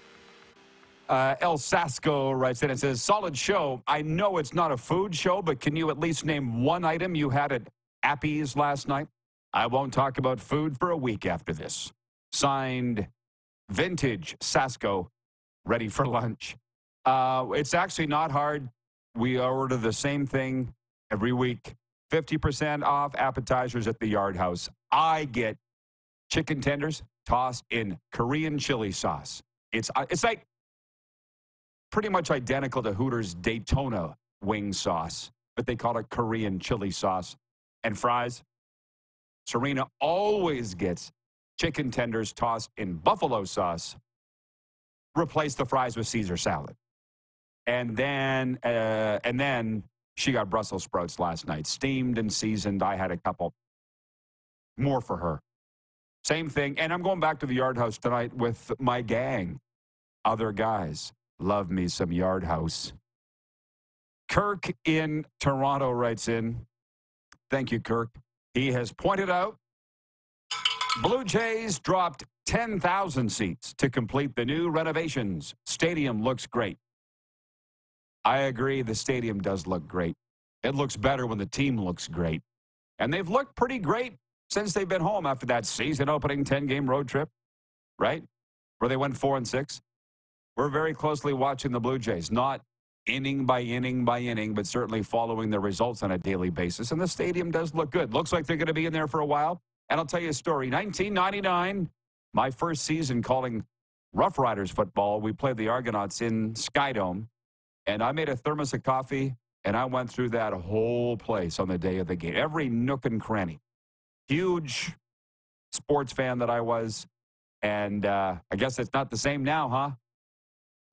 El Sasco writes in and says, solid show. I know it's not a food show, but can you at least name one item you had at Appy's last night? I won't talk about food for a week after this. Signed, Vintage Sasco, ready for lunch. It's actually not hard. We order the same thing every week. 50% off appetizers at the Yard House. I get chicken tenders tossed in Korean chili sauce. It's like pretty much identical to Hooters Daytona wing sauce, but they call it Korean chili sauce. And fries. Serena always gets chicken tenders tossed in buffalo sauce. Replace the fries with Caesar salad. And then she got Brussels sprouts last night, steamed and seasoned. I had a couple more for her. Same thing. And I'm going back to the Yard House tonight with my gang. Other guys love me some Yard House. Kirk in Toronto writes in. Thank you, Kirk. He has pointed out Blue Jays dropped 10,000 seats to complete the new renovations. Stadium looks great. I agree, the stadium does look great. It looks better when the team looks great. And they've looked pretty great since they've been home after that season-opening 10-game road trip, right, where they went 4-6. We're very closely watching the Blue Jays, not inning by inning by inning, but certainly following their results on a daily basis. And the stadium does look good. Looks like they're going to be in there for a while. And I'll tell you a story. 1999, my first season calling Rough Riders football, we played the Argonauts in Skydome. And I made a thermos of coffee, and I went through that whole place on the day of the game, every nook and cranny. Huge sports fan that I was, and I guess it's not the same now, huh,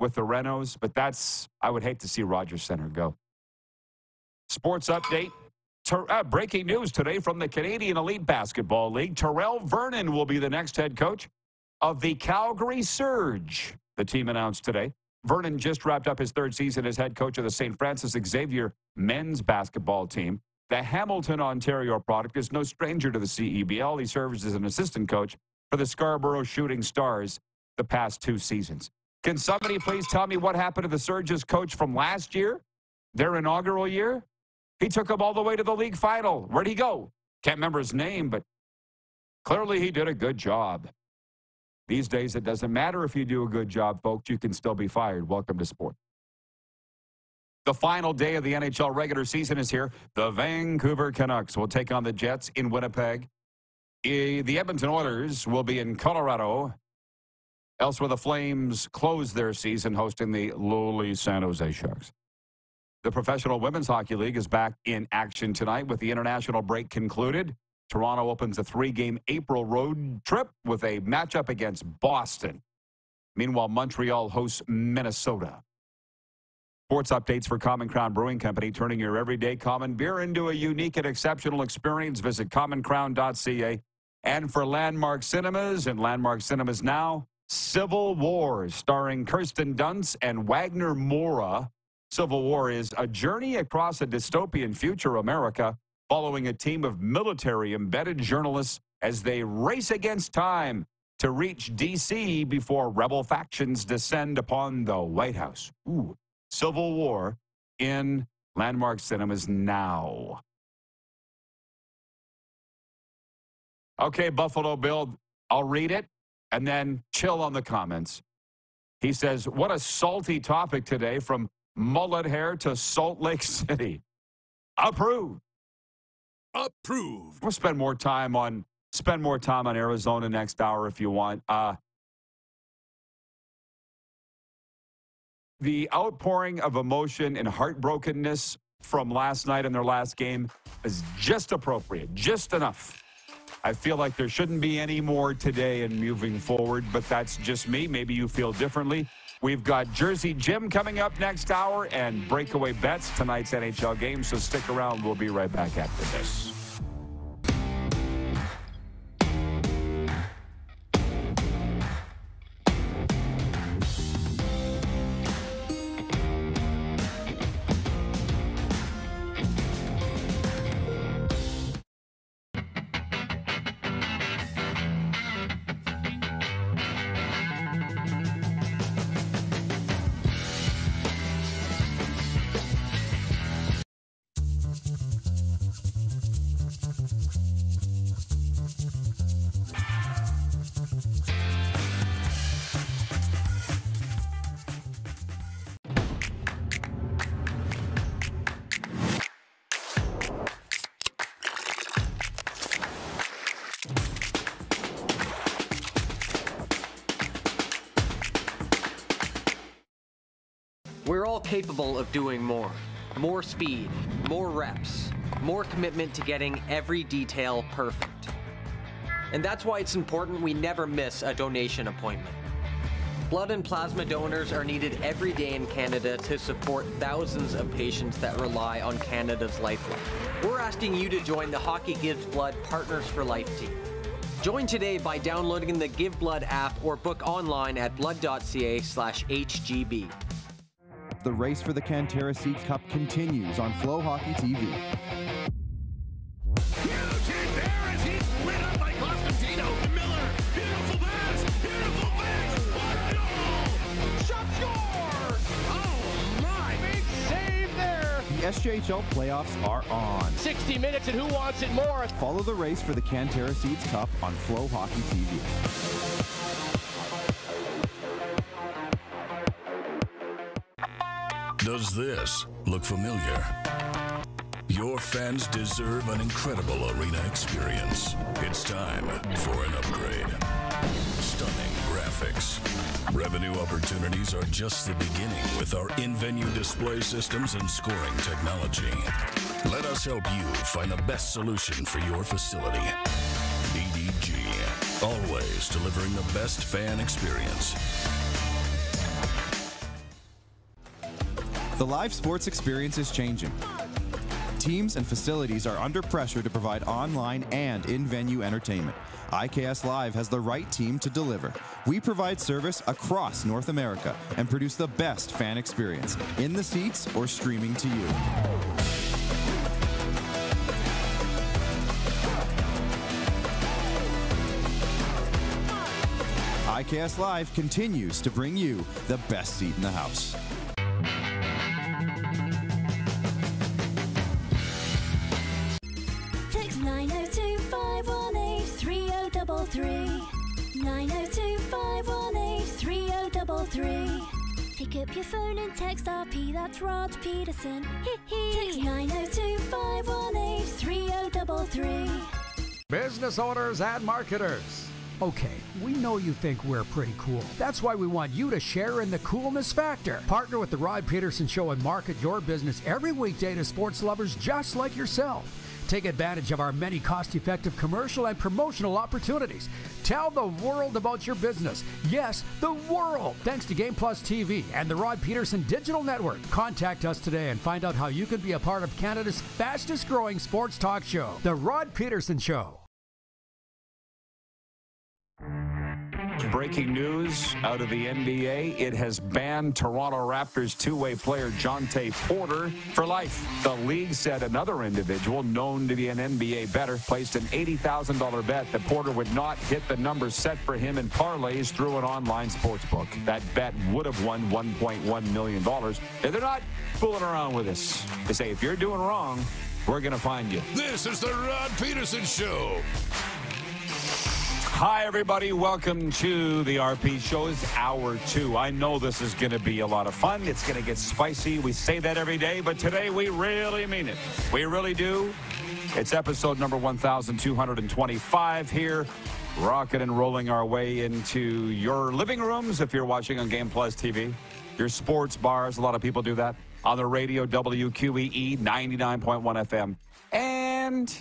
with the renos, but that's, I would hate to see Rogers Centre go. Sports update, breaking news today from the Canadian Elite Basketball League. Terrell Vernon will be the next head coach of the Calgary Surge, the team announced today. Vernon just wrapped up his third season as head coach of the St. Francis Xavier men's basketball team. The Hamilton, Ontario product is no stranger to the CEBL. He serves as an assistant coach for the Scarborough Shooting Stars the past two seasons. Can somebody please tell me what happened to the Surge's coach from last year, their inaugural year? He took them all the way to the league final. Where'd he go? Can't remember his name, but clearly he did a good job. These days, it doesn't matter if you do a good job, folks. You can still be fired. Welcome to sport. The final day of the NHL regular season is here. The Vancouver Canucks will take on the Jets in Winnipeg. The Edmonton Oilers will be in Colorado. Elsewhere, the Flames close their season hosting the lowly San Jose Sharks. The Professional Women's Hockey League is back in action tonight with the international break concluded. Toronto opens a 3-game April road trip with a matchup against Boston. Meanwhile, Montreal hosts Minnesota. Sports updates for Common Crown Brewing Company, turning your everyday common beer into a unique and exceptional experience. Visit commoncrown.ca. And for Landmark Cinemas and Landmark Cinemas Now, Civil War, starring Kirsten Dunst and Wagner Moura. Civil War is a journey across a dystopian future America, following a team of military-embedded journalists as they race against time to reach D.C. before rebel factions descend upon the White House. Ooh, Civil War in Landmark Cinemas Now. Okay, Buffalo Bill, I'll read it and then chill on the comments. He says, what a salty topic today, from mullet hair to Salt Lake City. Approved. Approved. We'll spend more time on Arizona next hour if you want. The outpouring of emotion and heartbrokenness from last night in their last game is just appropriate, just enough. I feel like there shouldn't be any more today and moving forward, but that's just me. Maybe you feel differently. We've got Jersey Jim coming up next hour and breakaway bets, tonight's NHL game, so stick around. We'll be right back after this. We're all capable of doing more. More speed, more reps, more commitment to getting every detail perfect. And that's why it's important we never miss a donation appointment. Blood and plasma donors are needed every day in Canada to support thousands of patients that rely on Canada's lifeline. We're asking you to join the Hockey Gives Blood Partners for Life team. Join today by downloading the Give Blood app or book online at blood.ca/HGB. The race for the Cantera Seed Cup continues on Flow Hockey TV. SJHL playoffs are on. 60 minutes and who wants it more? Follow the race for the Cantera Seeds Cup on Flow Hockey TV. Does this look familiar? Your fans deserve an incredible arena experience. It's time for an upgrade. Stunning graphics. Revenue opportunities are just the beginning with our in-venue display systems and scoring technology. Let us help you find the best solution for your facility. EDG, always delivering the best fan experience. The live sports experience is changing. Teams and facilities are under pressure to provide online and in-venue entertainment. IKS Live has the right team to deliver. We provide service across North America and produce the best fan experience, in the seats or streaming to you. IKS Live continues to bring you the best seat in the house. Pick up your phone and text RP, that's Rod Peterson. Text 902-518-3033. Business owners and marketers. Okay, we know you think we're pretty cool. That's why we want you to share in the coolness factor. Partner with The Rod Peterson Show and market your business every weekday to sports lovers just like yourself. Take advantage of our many cost-effective commercial and promotional opportunities. Tell the world about your business. Yes, the world, thanks to Game Plus TV and the Rod Peterson Digital Network. Contact us today and find out how you can be a part of Canada's fastest-growing sports talk show, The Rod Peterson Show. Breaking news out of the NBA. It has banned Toronto Raptors two-way player Jontay Porter for life. The league said another individual known to be an NBA bettor placed an $80,000 bet that Porter would not hit the numbers set for him in parlays through an online sportsbook. That bet would have won $1.1 million. They're not fooling around with us. They say, if you're doing wrong, we're going to find you. This is the Rod Peterson Show. Hi, everybody. Welcome to the RP Show. It's hour two. I know this is going to be a lot of fun. It's going to get spicy. We say that every day, but today we really mean it. We really do. It's episode number 1,225 here. Rocking and rolling our way into your living rooms if you're watching on Game Plus TV, your sports bars. A lot of people do that. On the radio, WQEE 99.1 FM, and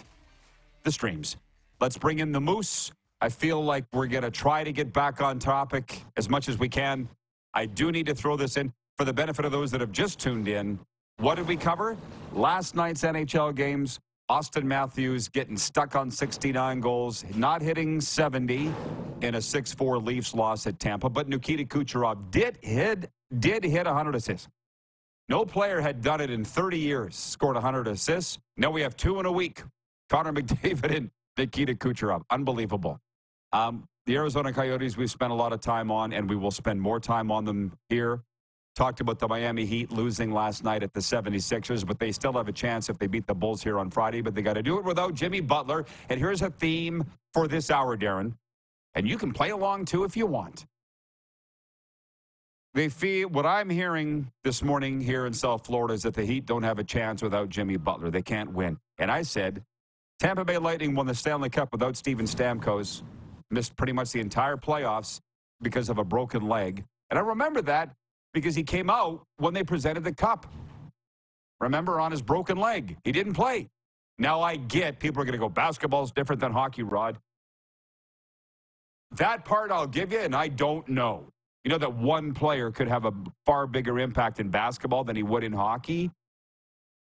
the streams. Let's bring in the Moose. I feel like we're going to try to get back on topic as much as we can. I do need to throw this in for the benefit of those that have just tuned in. What did we cover? Last night's NHL games, Austin Matthews getting stuck on 69 goals, not hitting 70 in a 6-4 Leafs loss at Tampa, but Nikita Kucherov did hit 100 assists. No player had done it in 30 years, scored 100 assists. Now we have two in a week. Connor McDavid and Nikita Kucherov. Unbelievable. The Arizona Coyotes, we've spent a lot of time on, and we will spend more time on them here. Talked about the Miami Heat losing last night at the 76ers, but they still have a chance if they beat the Bulls here on Friday, but they got to do it without Jimmy Butler. And here's a theme for this hour, Darren, and you can play along too if you want. They feel, what I'm hearing this morning here in South Florida is that the Heat don't have a chance without Jimmy Butler. They can't win. And I said, Tampa Bay Lightning won the Stanley Cup without Steven Stamkos. Missed pretty much the entire playoffs because of a broken leg. And I remember that because he came out when they presented the cup. Remember, on his broken leg. He didn't play. Now I get people are going to go, basketball's different than hockey, Rod. That part I'll give you, and I don't know. You know that one player could have a far bigger impact in basketball than he would in hockey?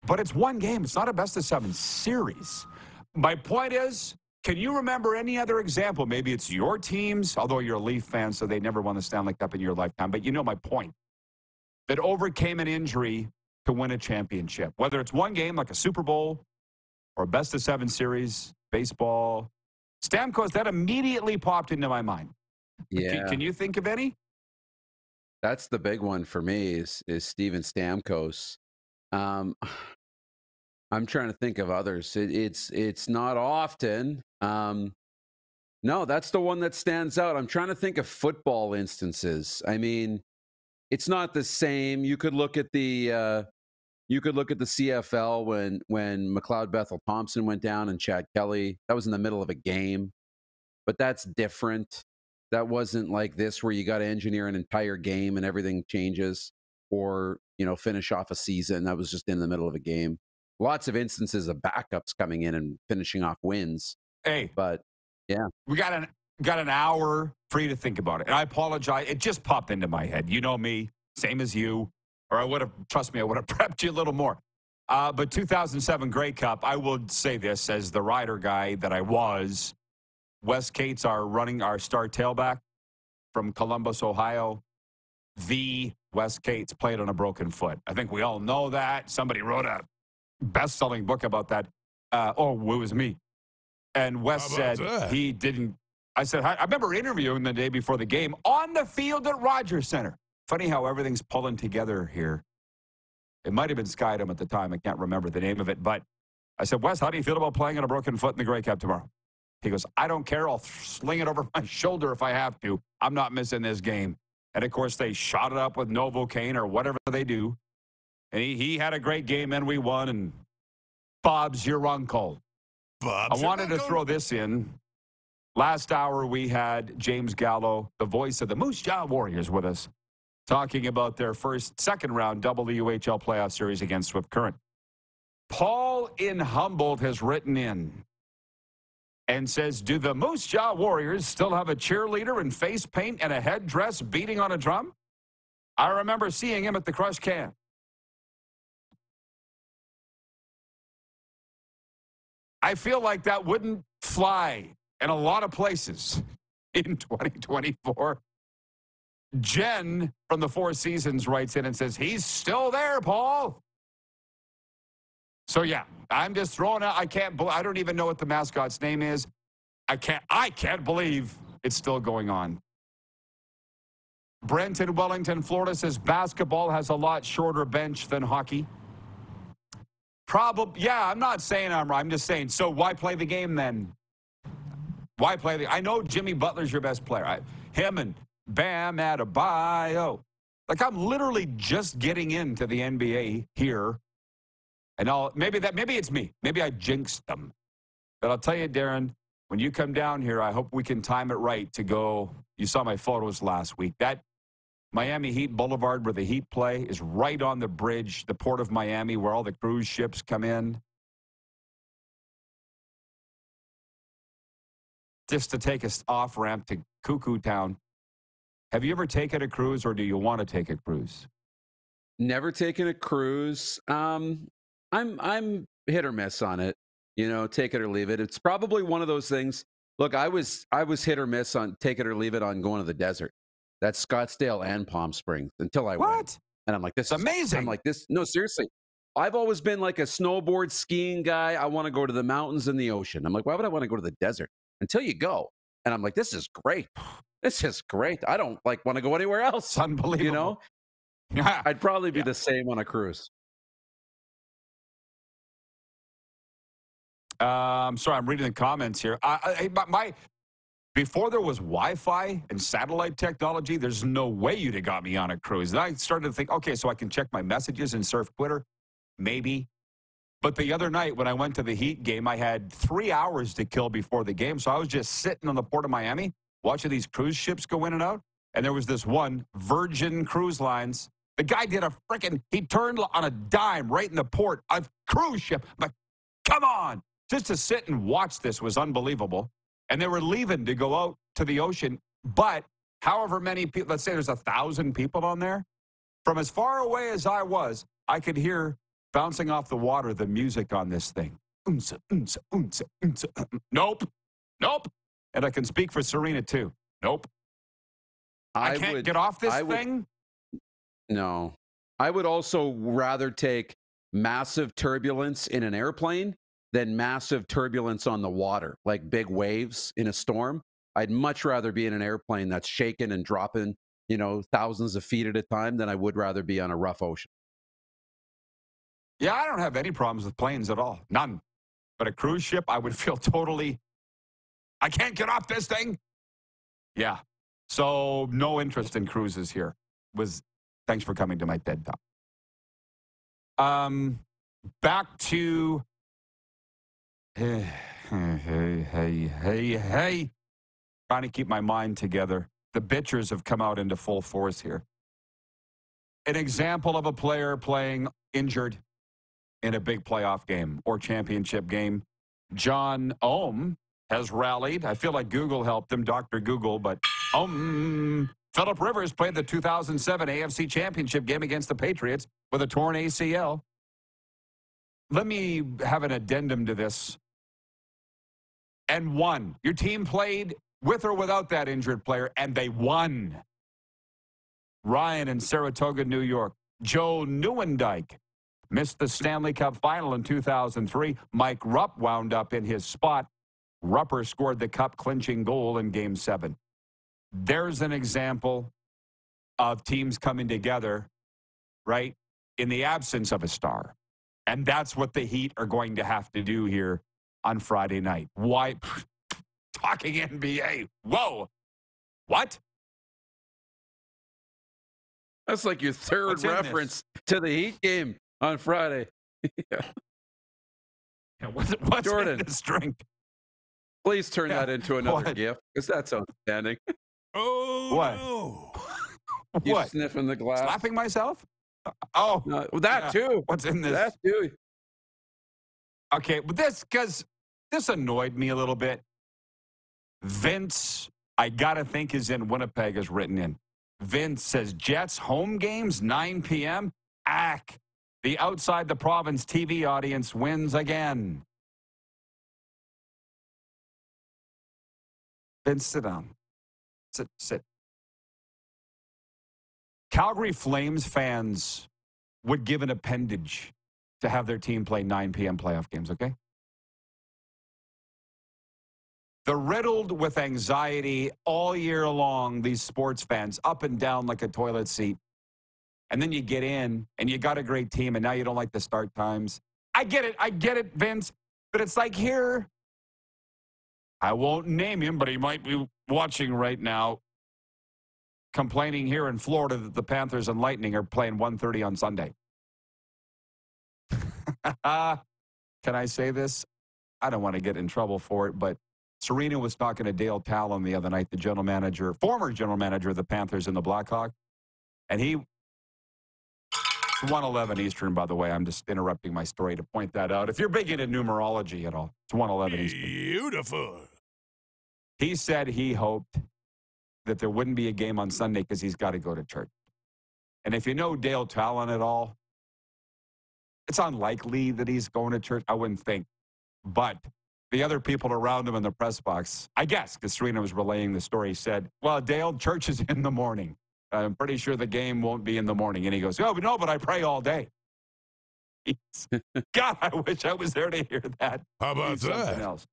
But it's one game. It's not a best-of-7 series. My point is, can you remember any other example? Maybe it's your teams, although you're a Leaf fan, so they never won the Stanley Cup in your lifetime. But you know my point, that overcame an injury to win a championship. Whether it's one game like a Super Bowl or a best-of-7 series, baseball, Stamkos, that immediately popped into my mind. Yeah. Can you think of any? That's the big one for me is Steven Stamkos. I'm trying to think of others. It's not often. No, that's the one that stands out. I'm trying to think of football instances. I mean, it's not the same. You could look at the CFL when McLeod Bethel Thompson went down and Chad Kelly. That was in the middle of a game, but that's different. That wasn't like this where you got to engineer an entire game and everything changes, or finish off a season. That was just in the middle of a game. Lots of instances of backups coming in and finishing off wins. Hey, but yeah, we got an hour free to think about it. And I apologize; it just popped into my head. You know me, same as you. Or I would have, trust me, I would have prepped you a little more. But 2007 Grey Cup, I will say this as the rider guy that I was. Wes Cates, our star tailback from Columbus, Ohio. The Wes Cates played on a broken foot. I think we all know that. Somebody wrote a best-selling book about that. Oh, it was me. And Wes said that? He didn't. I said, I remember interviewing the day before the game on the field at Rogers Center. Funny how everything's pulling together here. It might have been Skydome at the time. I can't remember the name of it. But I said, Wes, how do you feel about playing on a broken foot in the Grey Cup tomorrow? He goes, I don't care. I'll sling it over my shoulder if I have to. I'm not missing this game. And, of course, they shot it up with Novocaine or whatever they do. And he had a great game, and we won. And Bob's your uncle. Bob's I wanted to throw this in. Last hour, we had James Gallo, the voice of the Moose Jaw Warriors, with us, talking about their second round WHL playoff series against Swift Current. Paul in Humboldt has written in and says, do the Moose Jaw Warriors still have a cheerleader in face paint and a headdress beating on a drum? I remember seeing him at the Crush Camp. I feel like that wouldn't fly in a lot of places in 2024. Jen from the Four Seasons writes in and says, he's still there, Paul. So, yeah, I'm just throwing out. I don't even know what the mascot's name is. I can't believe it's still going on. Brent in Wellington, Florida says basketball has a lot shorter bench than hockey. Probably, yeah, I'm not saying I'm right. I'm just saying, so why play the game then? Why play the I know Jimmy Butler's your best player. Him and Bam Adebayo. Like, I'm literally just getting into the NBA here. And maybe it's me. Maybe I jinxed them. But I'll tell you, Darren, when you come down here, I hope we can time it right to go. You saw my photos last week. That Miami Heat Boulevard where the Heat play is right on the bridge, the port of Miami, where all the cruise ships come in. Just to take us off-ramp to Cuckoo Town. Have you ever taken a cruise, or do you want to take a cruise? Never taken a cruise. I'm hit or miss on it, take it or leave it. It's probably one of those things. Look, I was hit or miss on take it or leave it on going to the desert. That's Scottsdale and Palm Springs until I went. And I'm like, this is amazing. I'm like this. No, seriously. I've always been like a snowboard skiing guy. I want to go to the mountains and the ocean. I'm like, why would I want to go to the desert? Until you go. And I'm like, this is great. This is great. I don't want to go anywhere else. Unbelievable. I'd probably be the same on a cruise. I'm sorry, I'm reading the comments here. Before there was Wi-Fi and satellite technology, there's no way you'd have got me on a cruise. And I started to think, okay, so I can check my messages and surf Twitter, maybe. But the other night when I went to the Heat game, I had 3 hours to kill before the game, so I was just sitting on the port of Miami watching these cruise ships go in and out, and there was this one, Virgin Cruise Lines. The guy did a freaking, he turned on a dime right in the port, a cruise ship. I'm like, come on! Just to sit and watch this was unbelievable. And they were leaving to go out to the ocean, but however many people, let's say there's 1,000 people on there. From as far away as I was, I could hear bouncing off the water the music on this thing. Oonsa, oonsa, oonsa, oonsa. Nope. Nope. And I can speak for Serena too. Nope. I can't get off this thing? No. I would also rather take massive turbulence in an airplane than massive turbulence on the water, like big waves in a storm. I'd much rather be in an airplane that's shaking and dropping, you know, thousands of feet at a time than I would rather be on a rough ocean. Yeah, I don't have any problems with planes at all. None. But a cruise ship, I would feel totally, I can't get off this thing. Yeah. So no interest in cruises here. Thanks for coming to my TED Talk. Back to, hey. Trying to keep my mind together. The bitchers have come out into full force here. An example of a player playing injured in a big playoff game or championship game. John Ohm has rallied. I feel like Google helped him, Dr. Google, but Ohm. Philip Rivers played the 2007 AFC Championship game against the Patriots with a torn ACL. Let me have an addendum to this. And won. Your team played with or without that injured player, and they won. Ryan in Saratoga, New York. Joe Newendike missed the Stanley Cup final in 2003. Mike Rupp wound up in his spot. Rupper scored the cup-clinching goal in Game 7. There's an example of teams coming together, right, in the absence of a star. And that's what the Heat are going to have to do here on Friday night. Why? Talking NBA. Whoa. What? That's like your third reference to the Heat game on Friday. Yeah. Yeah, what's Jordan, in this drink? Please turn that into another gift, because that's outstanding. Oh, what? No. You sniffing the glass? Slapping myself? Oh, no, that too. What's in this? That too. Okay, but this annoyed me a little bit. Vince, I gotta think is in Winnipeg, is written in. Vince says Jets home games 9 p.m. Ack, the outside the province TV audience wins again. Vince, sit down. Sit. Calgary Flames fans would give an appendage to have their team play 9 p.m. playoff games, okay? They're riddled with anxiety all year long, these sports fans, up and down like a toilet seat. And then you get in, and you got a great team, and now you don't like the start times. I get it, Vince, but it's like here... I won't name him, but he might be watching right now, complaining here in Florida that the Panthers and Lightning are playing 1:30 on Sunday. Can I say this? I don't want to get in trouble for it, but Serena was talking to Dale Talon the other night, the general manager, former general manager of the Panthers and the Blackhawks, and he... It's 1:11 Eastern, by the way. I'm just interrupting my story to point that out. If you're big into numerology at all, it's 1:11 Eastern. Beautiful. He said he hoped that there wouldn't be a game on Sunday because he's got to go to church. And if you know Dale Talon at all, it's unlikely that he's going to church, I wouldn't think. But the other people around him in the press box, I guess, because Serena was relaying the story, said, well, Dale, church is in the morning. I'm pretty sure the game won't be in the morning. And he goes, oh, no, but I pray all day. God, I wish I was there to hear that. How about that? Else.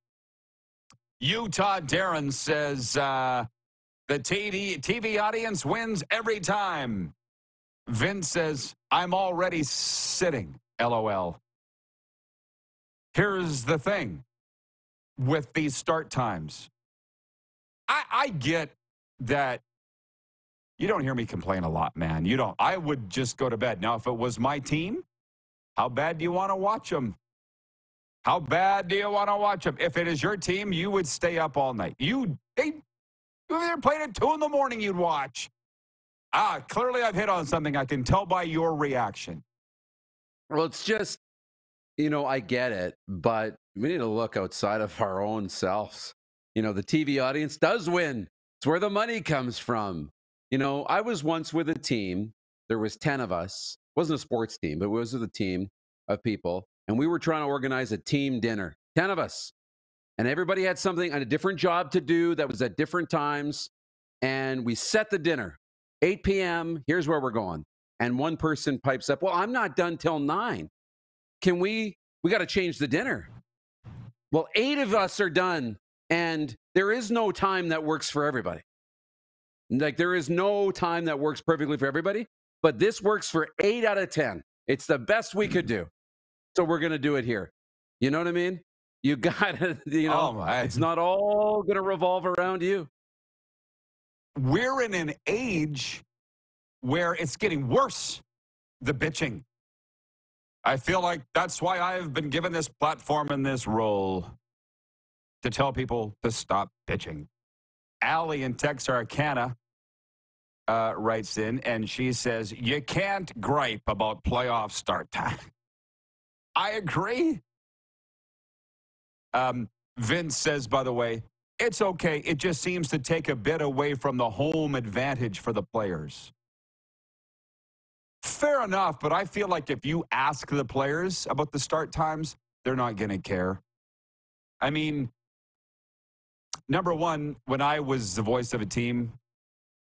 Utah Darren says, the TV audience wins every time. Vince says, I'm already sitting, LOL. Here's the thing with these start times. I get that. You don't hear me complain a lot, man. You don't. I would just go to bed. Now, if it was my team, how bad do you want to watch them? How bad do you want to watch them? If it is your team, you would stay up all night. They're playing at 2 in the morning, you'd watch. Clearly I've hit on something. I can tell by your reaction. Well, it's just, you know, I get it, but we need to look outside of our own selves. You know, the TV audience does win. It's where the money comes from. You know, I was once with a team. There was 10 of us. It wasn't a sports team, but it was a team of people. And we were trying to organize a team dinner, 10 of us. And everybody had something, a different job to do that was at different times. And we set the dinner, 8 p.m., here's where we're going. And one person pipes up, well, I'm not done till 9. Can we got to change the dinner. Well, 8 of us are done, and there is no time that works for everybody. Like, there is no time that works perfectly for everybody, but this works for 8 out of 10. It's the best we could do. So we're going to do it here. You know what I mean? You got to, you know, it's not all going to revolve around you. We're in an age where it's getting worse, the bitching. I feel like that's why I've been given this platform and this role, to tell people to stop bitching. Allie in Texarkana writes in, and she says, you can't gripe about playoff start time. I agree. Vince says, by the way, it's okay. It just seems to take a bit away from the home advantage for the players. Fair enough, but I feel like if you ask the players about the start times, they're not going to care. I mean, number one, when I was the voice of a team,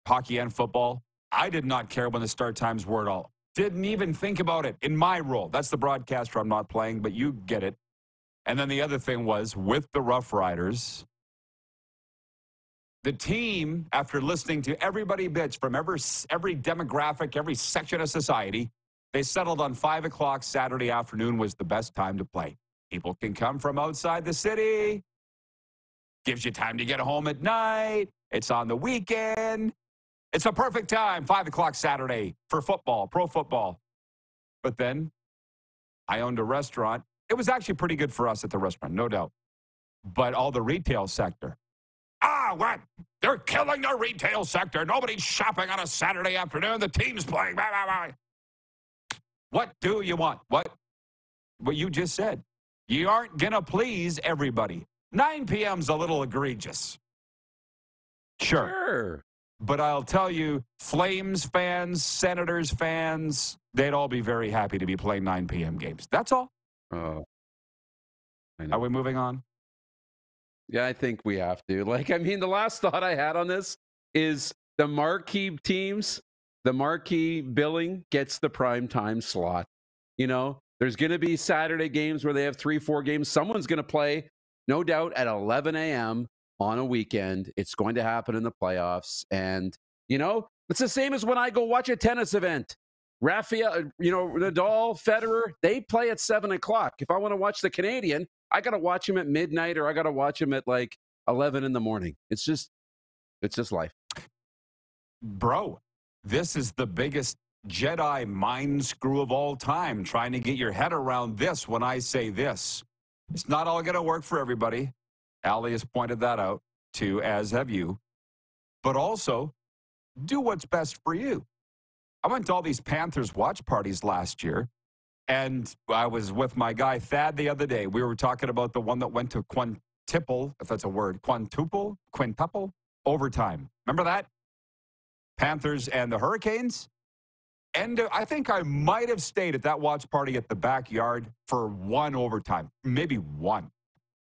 hockey and football, I did not care when the start times were at all. Didn't even think about it in my role. That's the broadcaster. I'm not playing, but you get it. And then the other thing was, with the Rough Riders, the team, after listening to everybody bitch from every demographic, every section of society, they settled on 5 o'clock Saturday afternoon was the best time to play. People can come from outside the city. Gives you time to get home at night. It's on the weekend. It's a perfect time, 5 o'clock Saturday, for football, pro football. But then I owned a restaurant. It was actually pretty good for us at the restaurant, no doubt. But all the retail sector. Ah, what? They're killing the retail sector. Nobody's shopping on a Saturday afternoon. The team's playing. Blah, blah, blah. What do you want? What you just said. You aren't going to please everybody. 9 p.m.'s a little egregious. Sure. But I'll tell you, Flames fans, Senators fans, they'd all be very happy to be playing 9 p.m. games. That's all. Oh. Are we moving on? Yeah, I think we have to. Like, I mean, the last thought I had on this is the marquee teams, the marquee billing gets the prime time slot. You know, there's going to be Saturday games where they have 3-4 games. Someone's going to play, no doubt, at 11 a.m. on a weekend. It's going to happen in the playoffs. And, you know, it's the same as when I go watch a tennis event. Rafael, you know, Nadal, Federer, they play at 7 o'clock. If I want to watch the Canadian, I got to watch him at midnight, or I got to watch him at like 11 in the morning. It's just life. Bro, this is the biggest Jedi mind screw of all time, trying to get your head around this when I say this. It's not all going to work for everybody. Allie has pointed that out too, as have you. But also, do what's best for you. I went to all these Panthers watch parties last year, and I was with my guy Thad the other day. We were talking about the one that went to quintuple, if that's a word, quintuple overtime. Remember that? Panthers and the Hurricanes? And I think I might have stayed at that watch party at the backyard for one overtime, maybe one.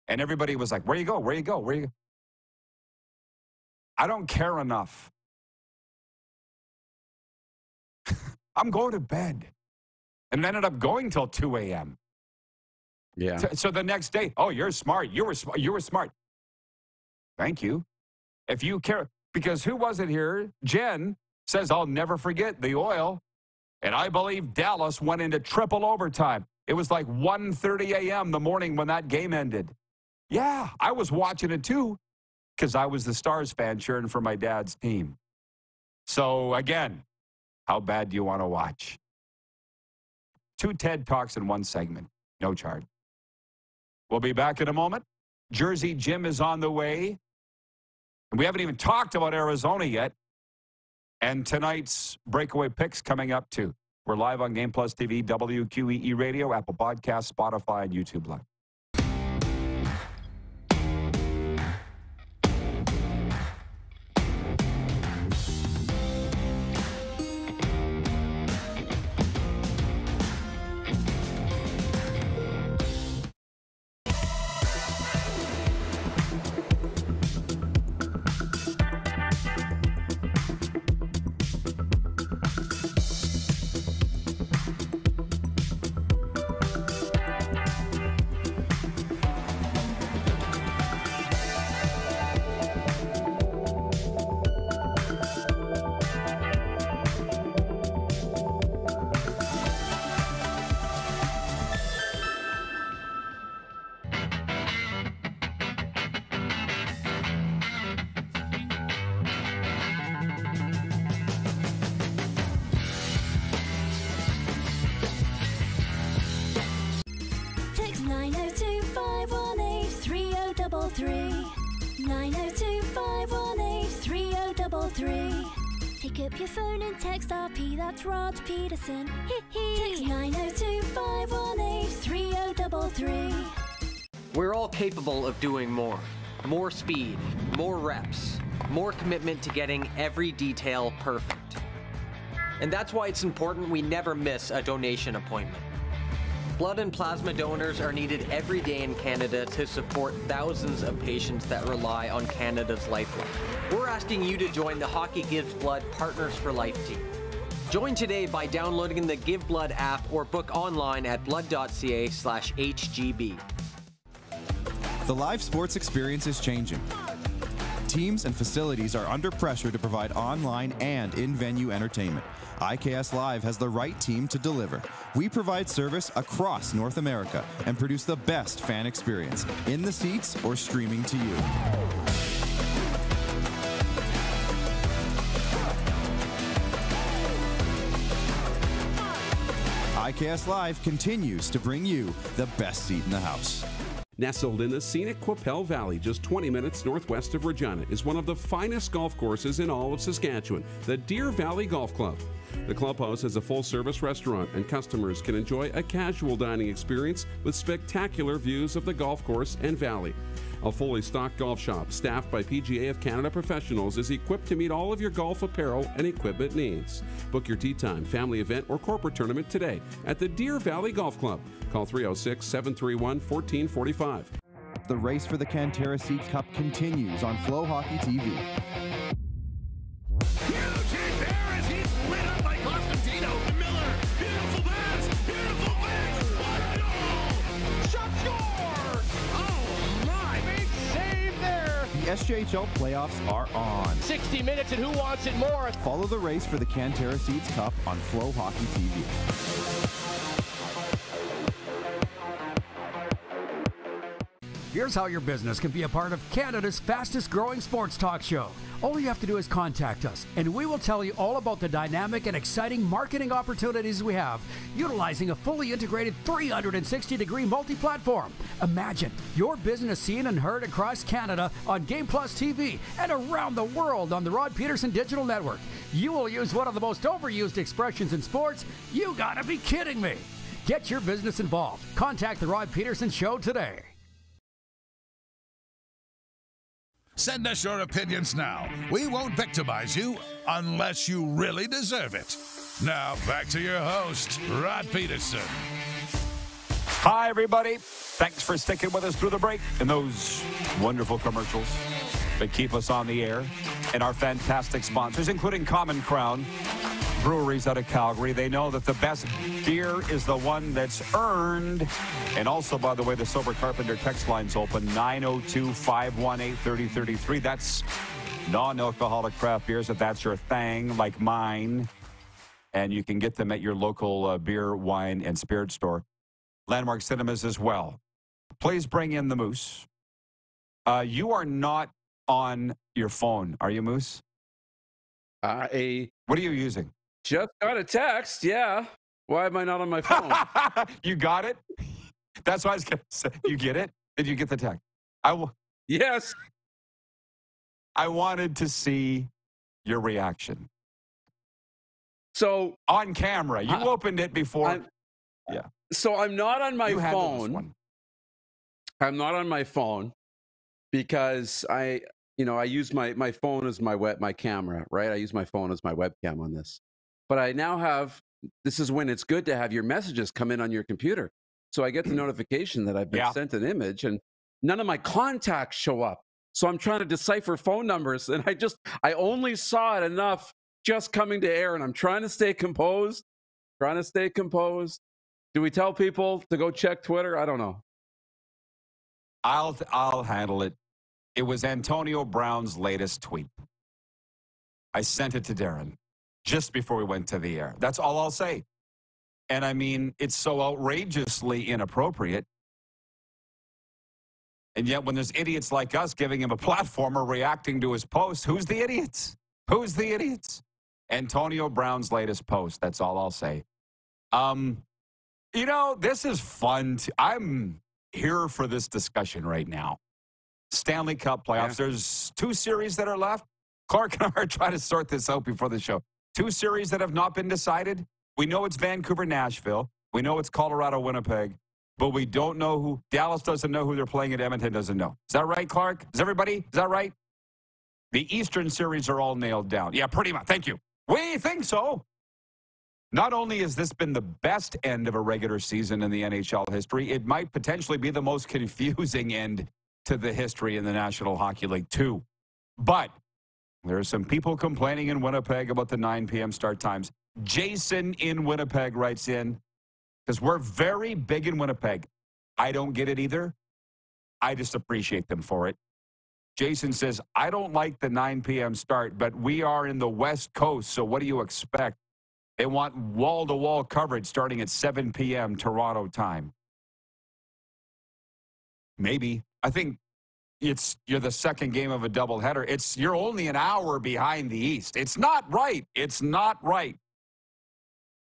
And everybody was like, where you go, where you go, where you go? I don't care enough. I'm going to bed, and ended up going till 2 a.m. Yeah. So the next day, oh, you're smart. You were smart. Thank you. If you care, because who was it here? Jen says, I'll never forget the oil, and I believe Dallas went into triple overtime. It was like 1:30 a.m. the morning when that game ended. Yeah, I was watching it too, because I was the Stars fan cheering for my dad's team. So again, how bad do you want to watch? 2 TED Talks in one segment. No charge. We'll be back in a moment. Jersey Jim is on the way. And we haven't even talked about Arizona yet. And tonight's breakaway picks coming up, too. We're live on Game Plus TV, WQEE Radio, Apple Podcasts, Spotify, and YouTube Live. Pick up your phone and text RP, that's Rod Peterson. Text 902-518-3033. We're all capable of doing more. More speed, more reps, more commitment to getting every detail perfect. And that's why it's important we never miss a donation appointment. Blood and plasma donors are needed every day in Canada to support thousands of patients that rely on Canada's lifeline. We're asking you to join the Hockey Gives Blood Partners for Life team. Join today by downloading the Give Blood app or book online at blood.ca/hgb. The live sports experience is changing. Teams and facilities are under pressure to provide online and in-venue entertainment. IKS Live has the right team to deliver. We provide service across North America and produce the best fan experience, in the seats or streaming to you. IKS Live continues to bring you the best seat in the house. Nestled in the scenic Qu'Appelle Valley, just 20 minutes northwest of Regina, is one of the finest golf courses in all of Saskatchewan, the Deer Valley Golf Club. The clubhouse is a full-service restaurant, and customers can enjoy a casual dining experience with spectacular views of the golf course and valley. A fully stocked golf shop staffed by PGA of Canada professionals is equipped to meet all of your golf apparel and equipment needs. Book your tee time, family event, or corporate tournament today at the Deer Valley Golf Club. Call 306-731-1445. The race for the Cantera Seed Cup continues on Flow Hockey TV. SJHL playoffs are on. 60 minutes and who wants it more? Follow the race for the Cantera Seeds Cup on Flow Hockey TV. Here's how your business can be a part of Canada's fastest growing sports talk show. All you have to do is contact us, and we will tell you all about the dynamic and exciting marketing opportunities we have, utilizing a fully integrated 360-degree multi-platform. Imagine your business seen and heard across Canada on Game Plus TV and around the world on the Rod Peterson Digital Network. You will use one of the most overused expressions in sports. You gotta be kidding me. Get your business involved. Contact the Rod Peterson Show today. Send us your opinions now. We won't victimize you unless you really deserve it. Now, back to your host, Rod Peterson. Hi, everybody. Thanks for sticking with us through the break and those wonderful commercials that keep us on the air. And our fantastic sponsors, including Common Crown Breweries out of Calgary. They know that the best beer is the one that's earned. And also, by the way, the Sober Carpenter text line's open, 902-518-3033. That's non-alcoholic craft beers, if that's your thing, like mine. And you can get them at your local beer, wine, and spirit store. Landmark Cinemas as well. Please bring in the Moose. You are not on your phone, are you, Moose? What are you using? Just got a text, yeah. Why am I not on my phone? You got it? That's what I was going to say. You get it? Did you get the text? Yes. I wanted to see your reaction. So on camera. You opened it before. Yeah. So I'm not on my phone. I'm not on my phone because I use my phone as my camera, right? I use my phone as my webcam on this. But I now have, this is when it's good to have your messages come in on your computer. So I get the notification that I've been sent an image, and none of my contacts show up. So I'm trying to decipher phone numbers, and I only saw it enough just coming to air, and I'm trying to stay composed. Do we tell people to go check Twitter? I don't know. I'll handle it. It was Antonio Brown's latest tweet. I sent it to Darren just before we went to the air. That's all I'll say. And I mean, it's so outrageously inappropriate. And yet when there's idiots like us giving him a platform or reacting to his post, who's the idiots? Who's the idiots? Antonio Brown's latest post. That's all I'll say. You know, this is fun. I'm here for this discussion right now. Stanley Cup playoffs. Yeah. There's two series that are left. Clark and I are trying to sort this out before the show. Two series that have not been decided. We know it's Vancouver-Nashville. We know it's Colorado-Winnipeg. But we don't know who. Dallas doesn't know who they're playing, and Edmonton doesn't know. Is that right, Clark? Is everybody? Is that right? The Eastern series are all nailed down. Yeah, pretty much. Thank you. We think so. Not only has this been the best end of a regular season in the NHL history, it might potentially be the most confusing end to the history in the National Hockey League, too. But there are some people complaining in Winnipeg about the 9 p.m. start times. Jason in Winnipeg writes in, because we're very big in Winnipeg. I don't get it either. I just appreciate them for it. Jason says, I don't like the 9 p.m. start, but we are in the West Coast, so what do you expect? They want wall-to-wall coverage starting at 7 p.m. Toronto time. Maybe. I think you're the second game of a doubleheader. You're only an hour behind the East. It's not right. It's not right.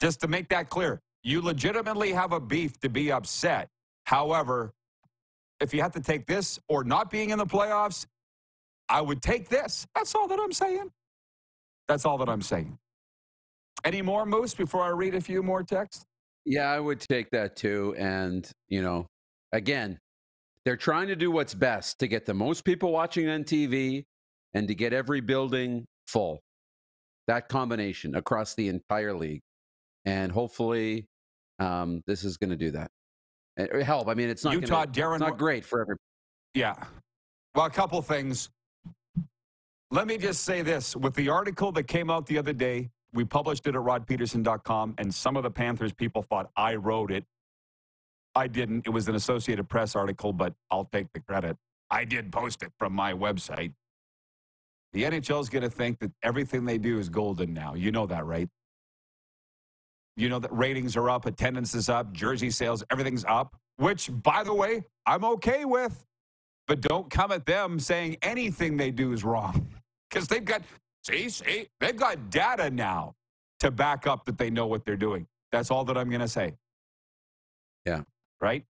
Just to make that clear. You legitimately have a beef to be upset. However, if you have to take this or not being in the playoffs, I would take this. That's all that I'm saying. That's all that I'm saying. Any more, Moose, before I read a few more texts? Yeah, I would take that too. And, you know, again, they're trying to do what's best to get the most people watching on TV and to get every building full. That combination across the entire league. And hopefully, this is going to do that. Help. I mean, it's not Utah, Darren, it's not great for everybody. Yeah. Well, a couple things. Let me just say this. With the article that came out the other day, we published it at rodpeterson.com, and some of the Panthers people thought I wrote it. I didn't. It was an Associated Press article, but I'll take the credit. I did post it from my website. The NHL's going to think that everything they do is golden now. You know that, right? You know that ratings are up, attendance is up, jersey sales, everything's up, which, by the way, I'm okay with. But don't come at them saying anything they do is wrong. Because they've got, they've got data now to back up that they know what they're doing. That's all that I'm going to say. Yeah. Right?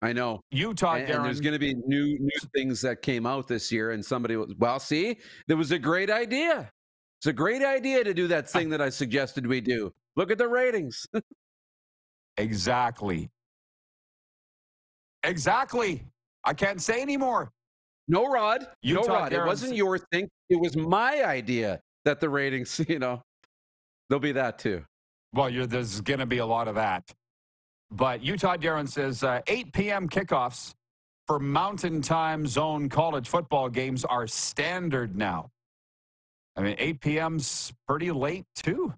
I know. Utah, Darren. And there's going to be new things that came out this year, and somebody was, well, see, there was a great idea. It's a great idea to do that thing that I suggested we do. Look at the ratings. Exactly. Exactly. I can't say anymore. No, Rod. Utah, no, Rod. Darren's. It wasn't your thing. It was my idea that the ratings, you know, there'll be that too. Well, there's going to be a lot of that. But Utah Darren says 8 p.m. kickoffs for Mountain Time Zone college football games are standard now. I mean, 8 p.m.'s pretty late too.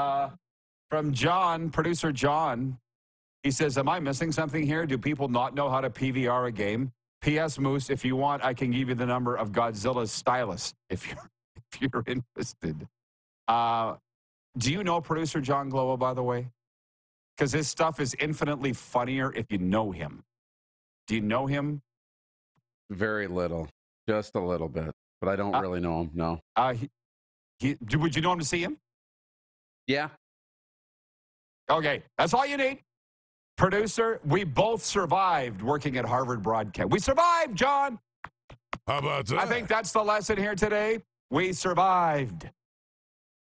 From John, producer John, he says, am I missing something here? Do people not know how to PVR a game? P.S. Moose, if you want, I can give you the number of Godzilla's stylus if you're interested. Do you know producer John Glowa, by the way? Because his stuff is infinitely funnier if you know him. Do you know him? Very little, just a little bit, but I don't really know him. No. Would you know him to see him? Yeah. Okay, that's all you need. Producer, we both survived working at Harvard Broadcast. We survived, John! How about that? I think that's the lesson here today. We survived.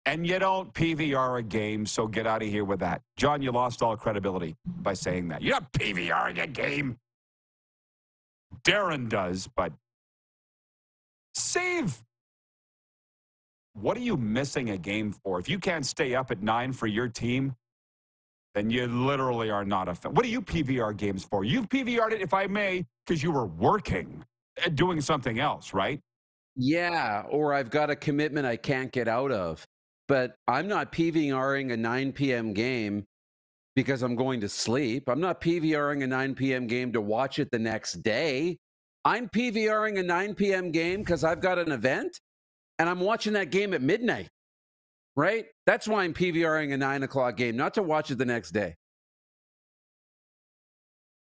And you don't PVR a game, so get out of here with that. John, you lost all credibility by saying that. You're not PVRing a game. Darren does, but... Save... What are you missing a game for? If you can't stay up at 9 for your team, then you literally are not a fan. What are you PVR games for? You've PVR'd it, if I may, because you were working and doing something else, right? Yeah, or I've got a commitment I can't get out of. But I'm not PVRing a 9 p.m. game because I'm going to sleep. I'm not PVRing a 9 p.m. game to watch it the next day. I'm PVRing a 9 p.m. game because I've got an event. And I'm watching that game at midnight, right? That's why I'm PVRing a 9 o'clock game, not to watch it the next day.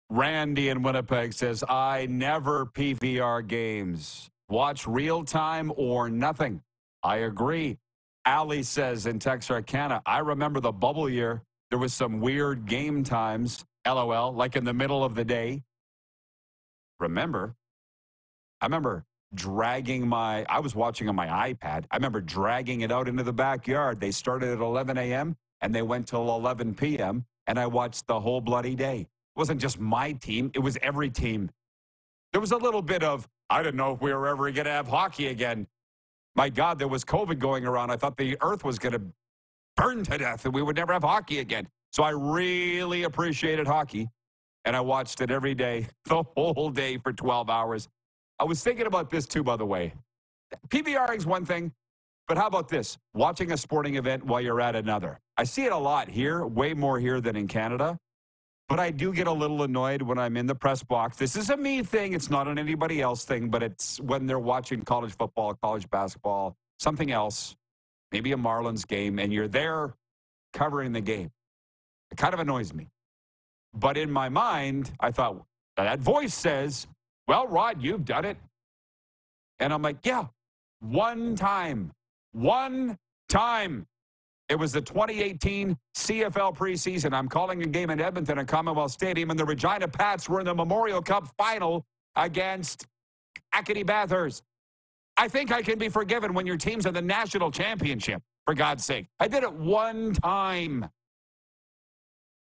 Randy in Winnipeg says, I never PVR games. Watch real time or nothing. I agree. Ali says in Texarkana, I remember the bubble year. There was some weird game times, LOL, like in the middle of the day. Remember? I remember dragging my, I was watching on my iPad. I remember dragging it out into the backyard. They started at 11 a.m. and they went till 11 p.m. and I watched the whole bloody day. It wasn't just my team. It was every team. There was a little bit of, I didn't know if we were ever going to have hockey again. My God, there was COVID going around. I thought the earth was going to burn to death and we would never have hockey again. So I really appreciated hockey, and I watched it every day, the whole day for 12 hours. I was thinking about this too, by the way. PVRing is one thing, but how about this? Watching a sporting event while you're at another. I see it a lot here, way more here than in Canada, but I do get a little annoyed when I'm in the press box. This is a me thing. It's not an anybody else thing, but it's when they're watching college football, college basketball, something else, maybe a Marlins game, and you're there covering the game. It kind of annoys me. But in my mind, I thought, that voice says, well, Rod, you've done it. And I'm like, yeah, one time. It was the 2018 CFL preseason. I'm calling a game in Edmonton at Commonwealth Stadium, and the Regina Pats were in the Memorial Cup final against Acadie Bathurst. I think I can be forgiven when your team's in the national championship, for God's sake. I did it one time,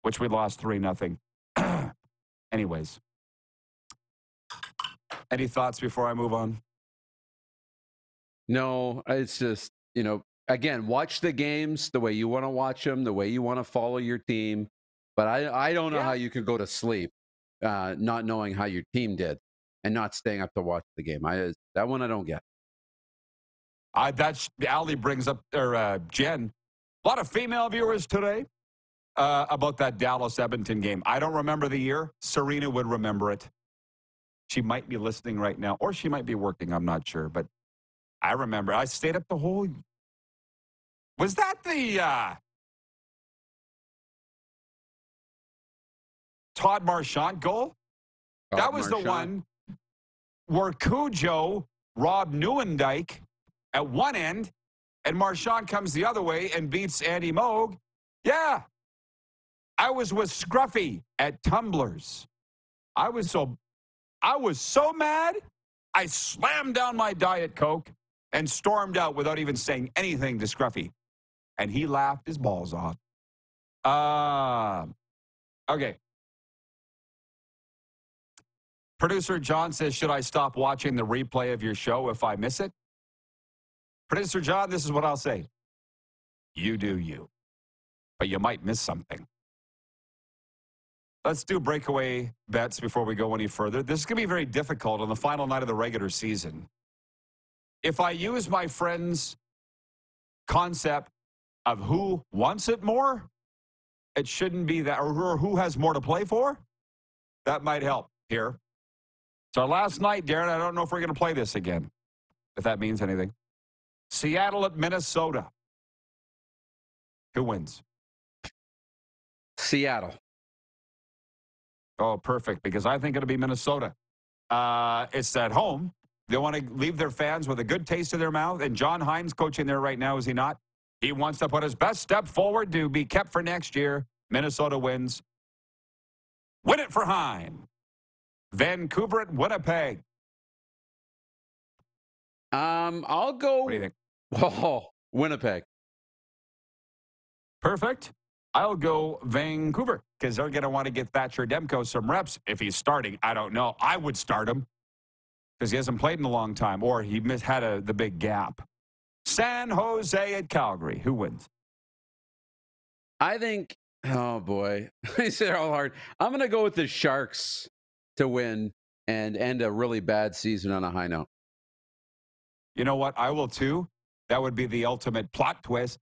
which we lost 3-0. Anyways. Any thoughts before I move on? No, it's just, you know, again, watch the games the way you want to watch them, the way you want to follow your team. But I don't know how you could go to sleep not knowing how your team did and not staying up to watch the game. That one I don't get. That's Ali brings up, or Jen, a lot of female viewers today. About that Dallas-Edmonton game. I don't remember the year. Serena would remember it. She might be listening right now, or she might be working. I'm not sure, but I remember. I stayed up the whole... Was that the... Todd Marchant goal? That was the one where Cujo robbed Neuendijk at one end, and Marchant comes the other way and beats Andy Moog. Yeah. I was with Scruffy at Tumblers. I was so mad, I slammed down my Diet Coke and stormed out without even saying anything to Scruffy. And he laughed his balls off. Okay. Producer John says, should I stop watching the replay of your show if I miss it? Producer John, this is what I'll say. You do you. But you might miss something. Let's do breakaway bets before we go any further. This is going to be very difficult on the final night of the regular season. If I use my friend's concept of who wants it more, it shouldn't be that, or who has more to play for, that might help here. So last night, Darren, I don't know if we're going to play this again, if that means anything. Seattle at Minnesota. Who wins? Seattle. Oh, perfect, because I think it'll be Minnesota. It's at home. They want to leave their fans with a good taste in their mouth, and John Hines coaching there right now, is he not? He wants to put his best step forward to be kept for next year. Minnesota wins. Win it for Hines. Vancouver at Winnipeg. I'll go. What do you think? Oh, Winnipeg. Perfect. I'll go Vancouver because they're going to want to get Thatcher Demko some reps. If he's starting, I don't know. I would start him because he hasn't played in a long time, or he had the big gap. San Jose at Calgary. Who wins? I think, oh, boy. These are all hard. I'm going to go with the Sharks to win and end a really bad season on a high note. You know what? I will, too. That would be the ultimate plot twist.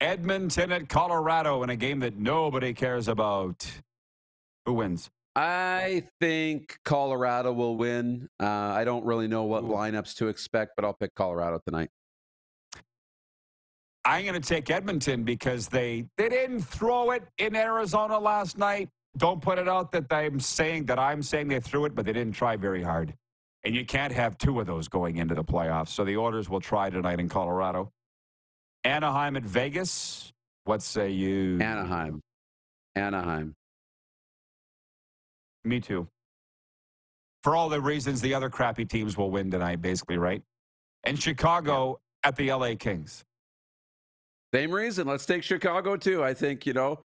Edmonton at Colorado in a game that nobody cares about. Who wins? I think Colorado will win. I don't really know what lineups to expect, but I'll pick Colorado tonight. I'm going to take Edmonton because they didn't throw it in Arizona last night. Don't put it out that I'm saying they threw it, but they didn't try very hard. And you can't have two of those going into the playoffs. So the Oilers will try tonight in Colorado. Anaheim at Vegas. What say you? Anaheim. Anaheim. Me too. for all the reasons the other crappy teams will win tonight, basically, right? And Chicago at the LA Kings. Same reason. Let's take Chicago, too. I think, you know,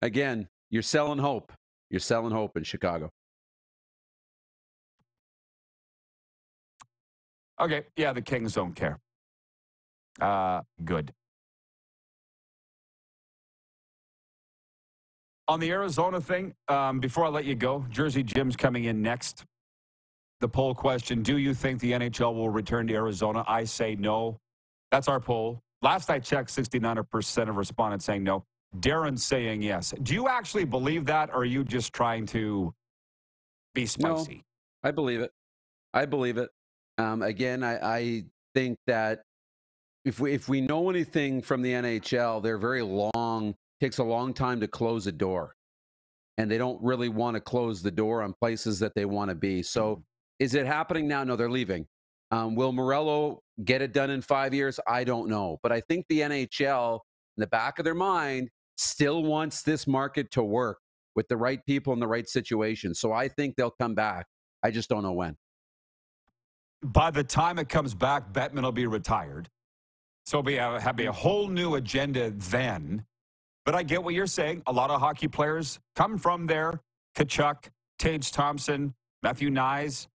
again, you're selling hope. You're selling hope in Chicago. Okay. Yeah, the Kings don't care. Good. On the Arizona thing, before I let you go, Jersey Jim's coming in next. The poll question, do you think the NHL will return to Arizona? I say no. That's our poll. Last I checked, 69% of respondents saying no. Darren's saying yes. Do you actually believe that, or are you just trying to be spicy? No, I believe it. I believe it. Again, I think that if we know anything from the NHL, they're very long. Takes a long time to close a door, and they don't really want to close the door on places that they want to be. So is it happening now? No, they're leaving. Will Morello get it done in 5 years? I don't know. But I think the NHL, in the back of their mind, still wants this market to work with the right people in the right situation. So I think they'll come back. I just don't know when. By the time it comes back, Bettman will be retired. So it'll be a whole new agenda then. But I get what you're saying. A lot of hockey players come from there. Tkachuk, Tage Thompson, Matthew Nyes,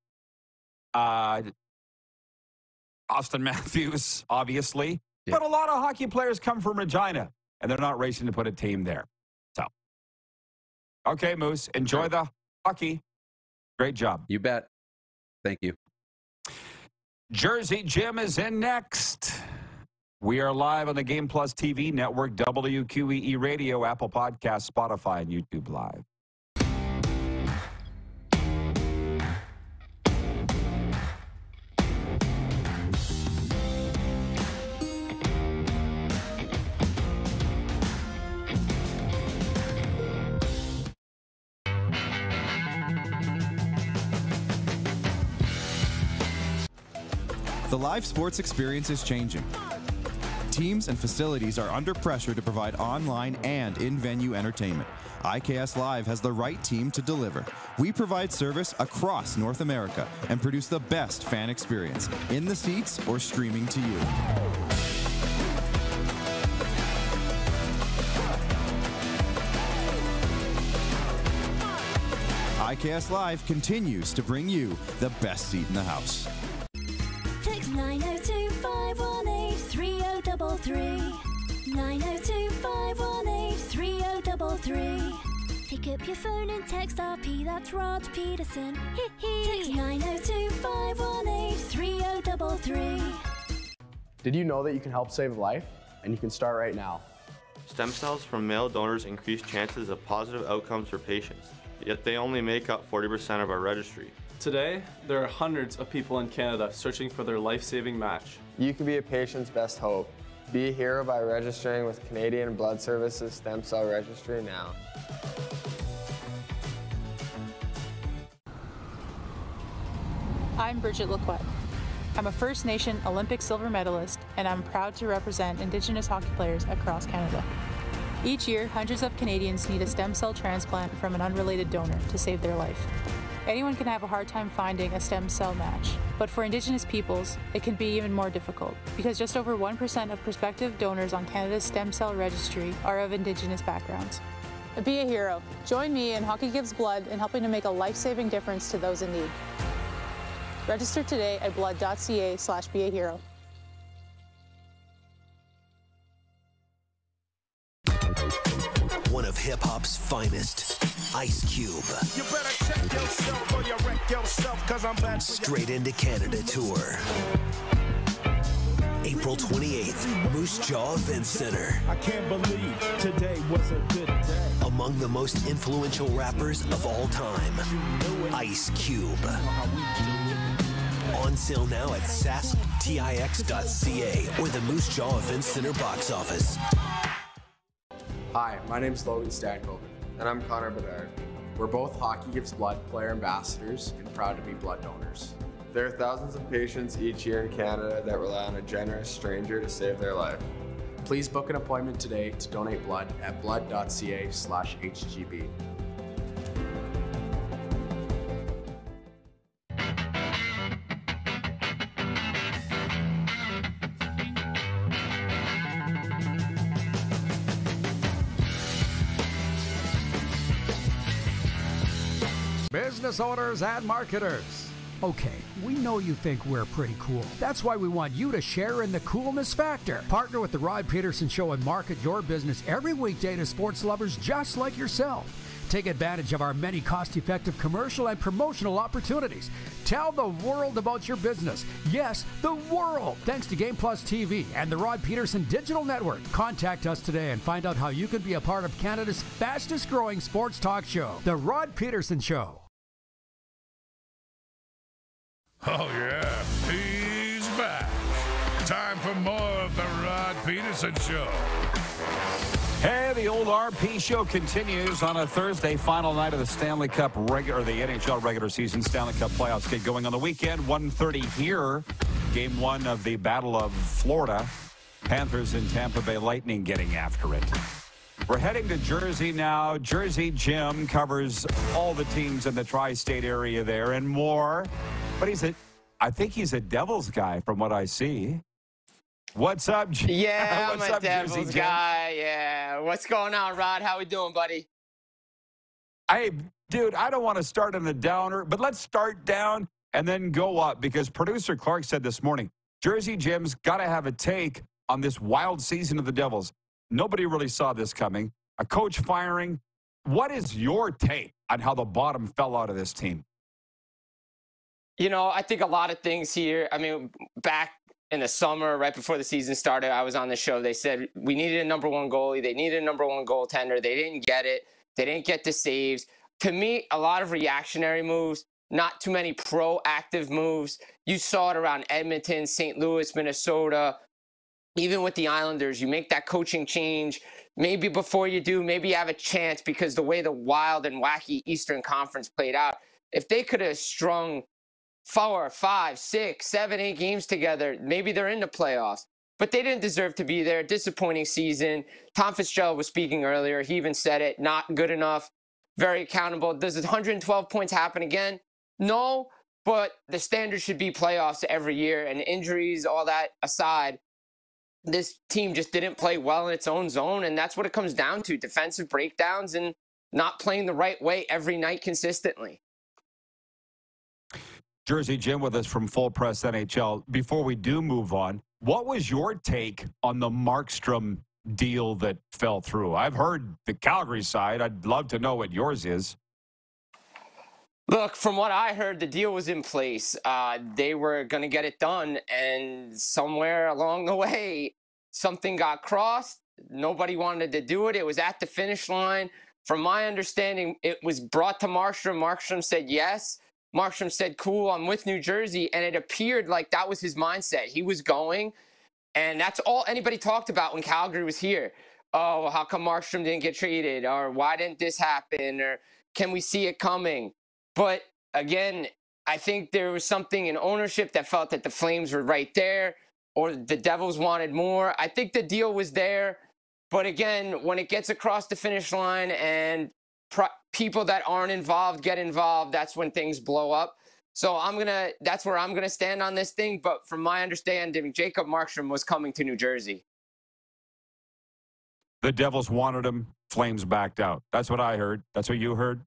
Austin Matthews, obviously. Yeah. But a lot of hockey players come from Regina, and they're not racing to put a team there. So, okay, Moose, enjoy the hockey. Great job. You bet. Thank you. Jersey Jim is in next. We are live on the Game Plus TV network, WQEE Radio, Apple Podcasts, Spotify, and YouTube Live. The live sports experience is changing. Teams and facilities are under pressure to provide online and in-venue entertainment. IKS Live has the right team to deliver. We provide service across North America and produce the best fan experience in the seats or streaming to you. IKS Live continues to bring you the best seat in the house. Text 902-518-3033. Pick up your phone and text RP, that's Rod Peterson. Text 902-518-3033. Did you know that you can help save a life? And you can start right now. Stem cells from male donors increase chances of positive outcomes for patients, yet they only make up 40% of our registry. Today, there are hundreds of people in Canada searching for their life-saving match. You can be a patient's best hope. Be a hero by registering with Canadian Blood Services Stem Cell Registry now. I'm Bridget Laquette. I'm a First Nation Olympic silver medalist, and I'm proud to represent Indigenous hockey players across Canada. Each year, hundreds of Canadians need a stem cell transplant from an unrelated donor to save their life. Anyone can have a hard time finding a stem cell match, but for Indigenous peoples, it can be even more difficult because just over 1% of prospective donors on Canada's Stem Cell Registry are of Indigenous backgrounds. Be a hero. Join me in Hockey Gives Blood in helping to make a life-saving difference to those in need. Register today at blood.ca/beahero. One of hip-hop's finest. Ice Cube. You better check yourself or you wreck yourself, 'cause I'm back. Straight into Canada tour. April 28th, Moose Jaw Event Center. I can't believe today was a good day. Among the most influential rappers of all time, Ice Cube. On sale now at sasktix.ca or the Moose Jaw Event Center box office. Hi, my name's Logan Stankoven. And I'm Connor Bedard. We're both Hockey Gives Blood player ambassadors and proud to be blood donors. There are thousands of patients each year in Canada that rely on a generous stranger to save their life. Please book an appointment today to donate blood at blood.ca/hgb. business owners and marketers. Okay, we know you think we're pretty cool. That's why we want you to share in the coolness factor. Partner with The Rod Peterson Show and market your business every weekday to sports lovers just like yourself. Take advantage of our many cost-effective commercial and promotional opportunities. Tell the world about your business. Yes, the world. Thanks to Game Plus TV and the Rod Peterson Digital Network. Contact us today and find out how you can be a part of Canada's fastest-growing sports talk show, The Rod Peterson Show. Oh, yeah, he's back. Time for more of the Rod Peterson Show. Hey, the old RP Show continues on a Thursday, final night of the Stanley Cup regular, the NHL regular season. Stanley Cup playoffs get going on the weekend. 1:30 here, game one of the Battle of Florida. Panthers and Tampa Bay Lightning getting after it. We're heading to Jersey now. Jersey Jim covers all the teams in the tri-state area there and more. But I think he's a Devils guy from what I see. What's up, Jim? Yeah, I'm a Devils guy. Yeah. What's going on, Rod? How we doing, buddy? Hey, dude, I don't want to start on a downer, but let's start down and then go up because producer Clark said this morning, Jersey Jim's got to have a take on this wild season of the Devils. Nobody really saw this coming. A coach firing. What is your take on how the bottom fell out of this team? You know, I think a lot of things here. I mean, back in the summer, right before the season started, I was on the show. They said we needed a number one goalie. They needed a number one goaltender. They didn't get it. They didn't get the saves. To me, a lot of reactionary moves, not too many proactive moves. You saw it around Edmonton, St. Louis, Minnesota. Even with the Islanders, you make that coaching change. Maybe before you do, maybe you have a chance because the way the wild and wacky Eastern Conference played out, if they could have strung 4, 5, 6, 7, 8 games together, maybe they're in the playoffs. But they didn't deserve to be there. Disappointing season. Tom Fitzgerald was speaking earlier. He even said it. Not good enough. Very accountable. Does 112 points happen again? No, but the standard should be playoffs every year. And injuries, all that aside, this team just didn't play well in its own zone, and that's what it comes down to, defensive breakdowns and not playing the right way every night consistently. Jersey Jim with us from Full Press NHL. Before we do move on, what was your take on the Markstrom deal that fell through? I've heard the Calgary side. I'd love to know what yours is. Look, from what I heard, the deal was in place. They were going to get it done, and somewhere along the way, something got crossed. Nobody wanted to do it. It was at the finish line. From my understanding, it was brought to Markstrom. Markstrom said yes. Markstrom said, cool, I'm with New Jersey, and it appeared like that was his mindset. He was going, and that's all anybody talked about when Calgary was here. Oh, how come Markstrom didn't get traded, or why didn't this happen, or can we see it coming? But again, I think there was something in ownership that felt that the Flames were right there or the Devils wanted more. I think the deal was there. But again, when it gets across the finish line and people that aren't involved get involved, that's when things blow up. So that's where I'm going to stand on this thing. But from my understanding, Jacob Markstrom was coming to New Jersey. The Devils wanted him. Flames backed out. That's what I heard. That's what you heard.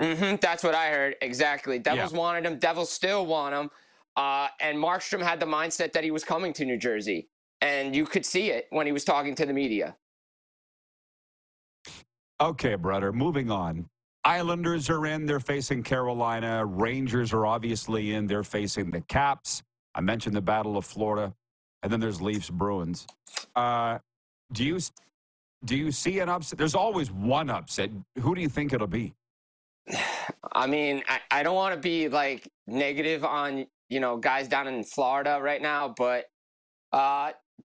That's what I heard. Exactly. Devils wanted him. Devils still want him. And Markstrom had the mindset that he was coming to New Jersey. And you could see it when he was talking to the media. Okay, brother. Moving on. Islanders are in. They're facing Carolina. Rangers are obviously in. They're facing the Caps. I mentioned the Battle of Florida. And then there's Leafs, Bruins. Do you see an upset? There's always one upset. Who do you think it'll be? I mean, I don't want to be like negative on, you know, guys down in Florida right now, but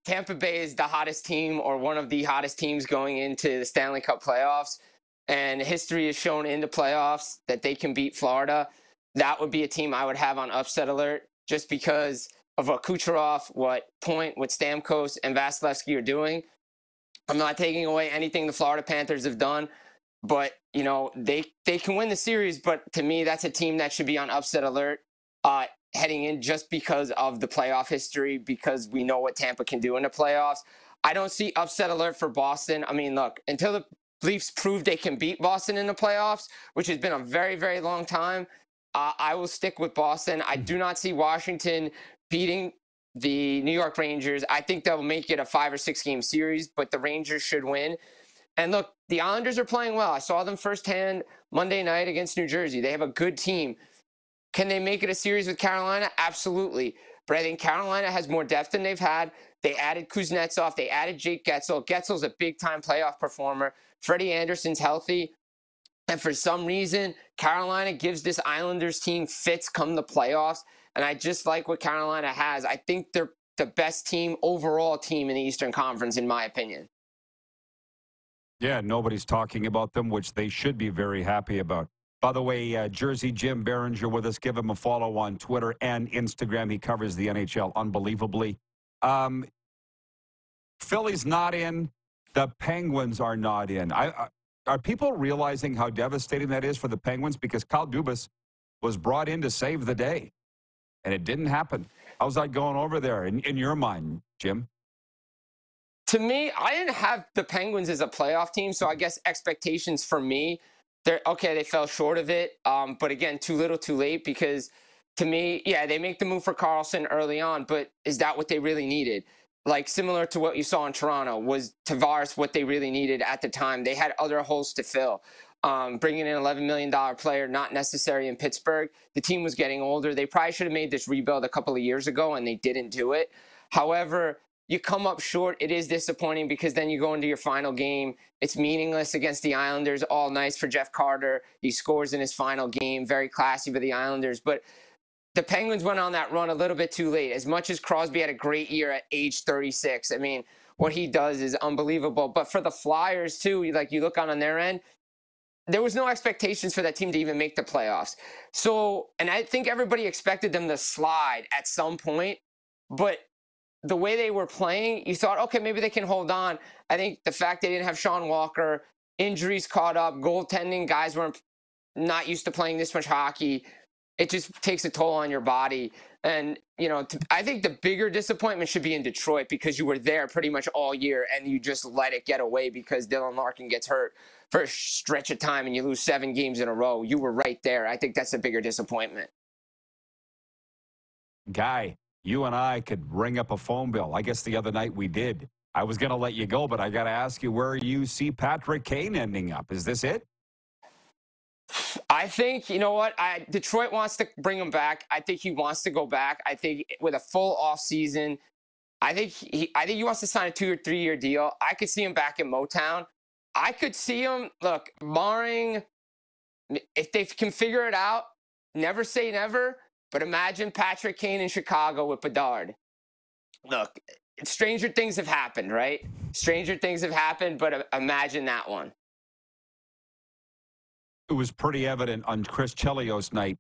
Tampa Bay is the hottest team or one of the hottest teams going into the Stanley Cup playoffs. And history has shown in the playoffs that they can beat Florida. That would be a team I would have on upset alert just because of what Kucherov, what Point, what Stamkos and Vasilevsky are doing. I'm not taking away anything the Florida Panthers have done. But, you know, they can win the series, but to me, that's a team that should be on upset alert heading in just because of the playoff history, because we know what Tampa can do in the playoffs. I don't see upset alert for Boston. I mean, look, until the Leafs proved they can beat Boston in the playoffs, which has been a very, very long time. I will stick with Boston. I do not see Washington beating the New York Rangers. I think they'll make it a 5 or 6 game series, but the Rangers should win. And look, the Islanders are playing well. I saw them firsthand Monday night against New Jersey. They have a good team. Can they make it a series with Carolina? Absolutely. But I think Carolina has more depth than they've had. They added Kuznetsov. They added Jake Guetzel. Guetzel's a big-time playoff performer. Freddie Anderson's healthy. And for some reason, Carolina gives this Islanders team fits come the playoffs. And I just like what Carolina has. I think they're the best team, overall team in the Eastern Conference, in my opinion. Yeah, nobody's talking about them, which they should be very happy about. By the way, Jersey Jim Behringer with us. Give him a follow on Twitter and Instagram. He covers the NHL unbelievably. Philly's not in. The Penguins are not in. Are people realizing how devastating that is for the Penguins? Because Kyle Dubas was brought in to save the day, and it didn't happen. How's that going over there in your mind, Jim? To me, I didn't have the Penguins as a playoff team, so I guess expectations for me, they fell short of it, but again, too little, too late, because to me, yeah, they make the move for Carlson early on, but is that what they really needed? Like, similar to what you saw in Toronto, was Tavares what they really needed at the time? They had other holes to fill. Bringing in an $11 million player, not necessary in Pittsburgh. The team was getting older. They probably should have made this rebuild a couple of years ago, and they didn't do it. However, you come up short. It is disappointing because then you go into your final game. It's meaningless against the Islanders. All nice for Jeff Carter. He scores in his final game. Very classy for the Islanders. But the Penguins went on that run a little bit too late. As much as Crosby had a great year at age 36, I mean, what he does is unbelievable. But for the Flyers, too, like you look on their end, there was no expectations for that team to even make the playoffs. So, and I think everybody expected them to slide at some point, but the way they were playing, you thought, okay, maybe they can hold on. I think the fact they didn't have Sean Walker, injuries caught up, goaltending, guys weren't not used to playing this much hockey. It just takes a toll on your body. And, you know, I think the bigger disappointment should be in Detroit because you were there pretty much all year and you just let it get away because Dylan Larkin gets hurt for a stretch of time and you lose 7 games in a row. You were right there. I think that's the bigger disappointment. Guy, you and I could ring up a phone bill. I guess the other night we did. I was going to let you go, but I got to ask you where you see Patrick Kane ending up. Is this it? I think, you know what? Detroit wants to bring him back. I think he wants to go back. I think with a full offseason, I think he wants to sign a 2 or 3 year deal. I could see him back in Motown. I could see him, look, barring, if they can figure it out, never say never. But imagine Patrick Kane in Chicago with Bedard. Look, stranger things have happened, right? Stranger things have happened, but imagine that one. It was pretty evident on Chris Chelios' night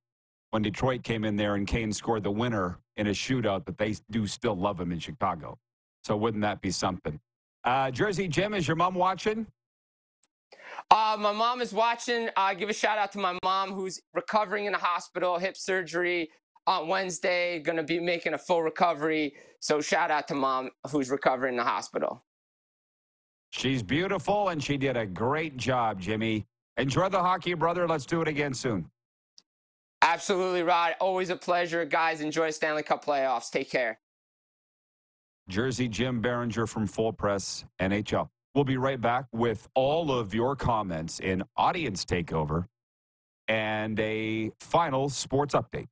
when Detroit came in there and Kane scored the winner in a shootout that they do still love him in Chicago. So wouldn't that be something? Jersey Jim, is your mom watching? My mom is watching. Give a shout out to my mom who's recovering in the hospital, hip surgery. On Wednesday, going to be making a full recovery. So shout out to mom who's recovering in the hospital. She's beautiful, and she did a great job, Jimmy. Enjoy the hockey, brother. Let's do it again soon. Absolutely, Rod. Always a pleasure. Guys, enjoy Stanley Cup playoffs. Take care. Jersey Jim Behringer from Full Press NHL. We'll be right back with all of your comments in Audience Takeover and a final sports update.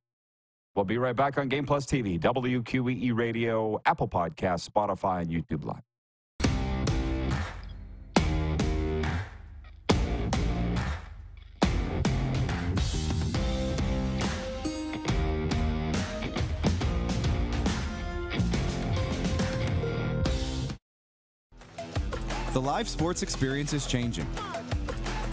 We'll be right back on Game Plus TV, WQEE Radio, Apple Podcasts, Spotify, and YouTube Live. The live sports experience is changing.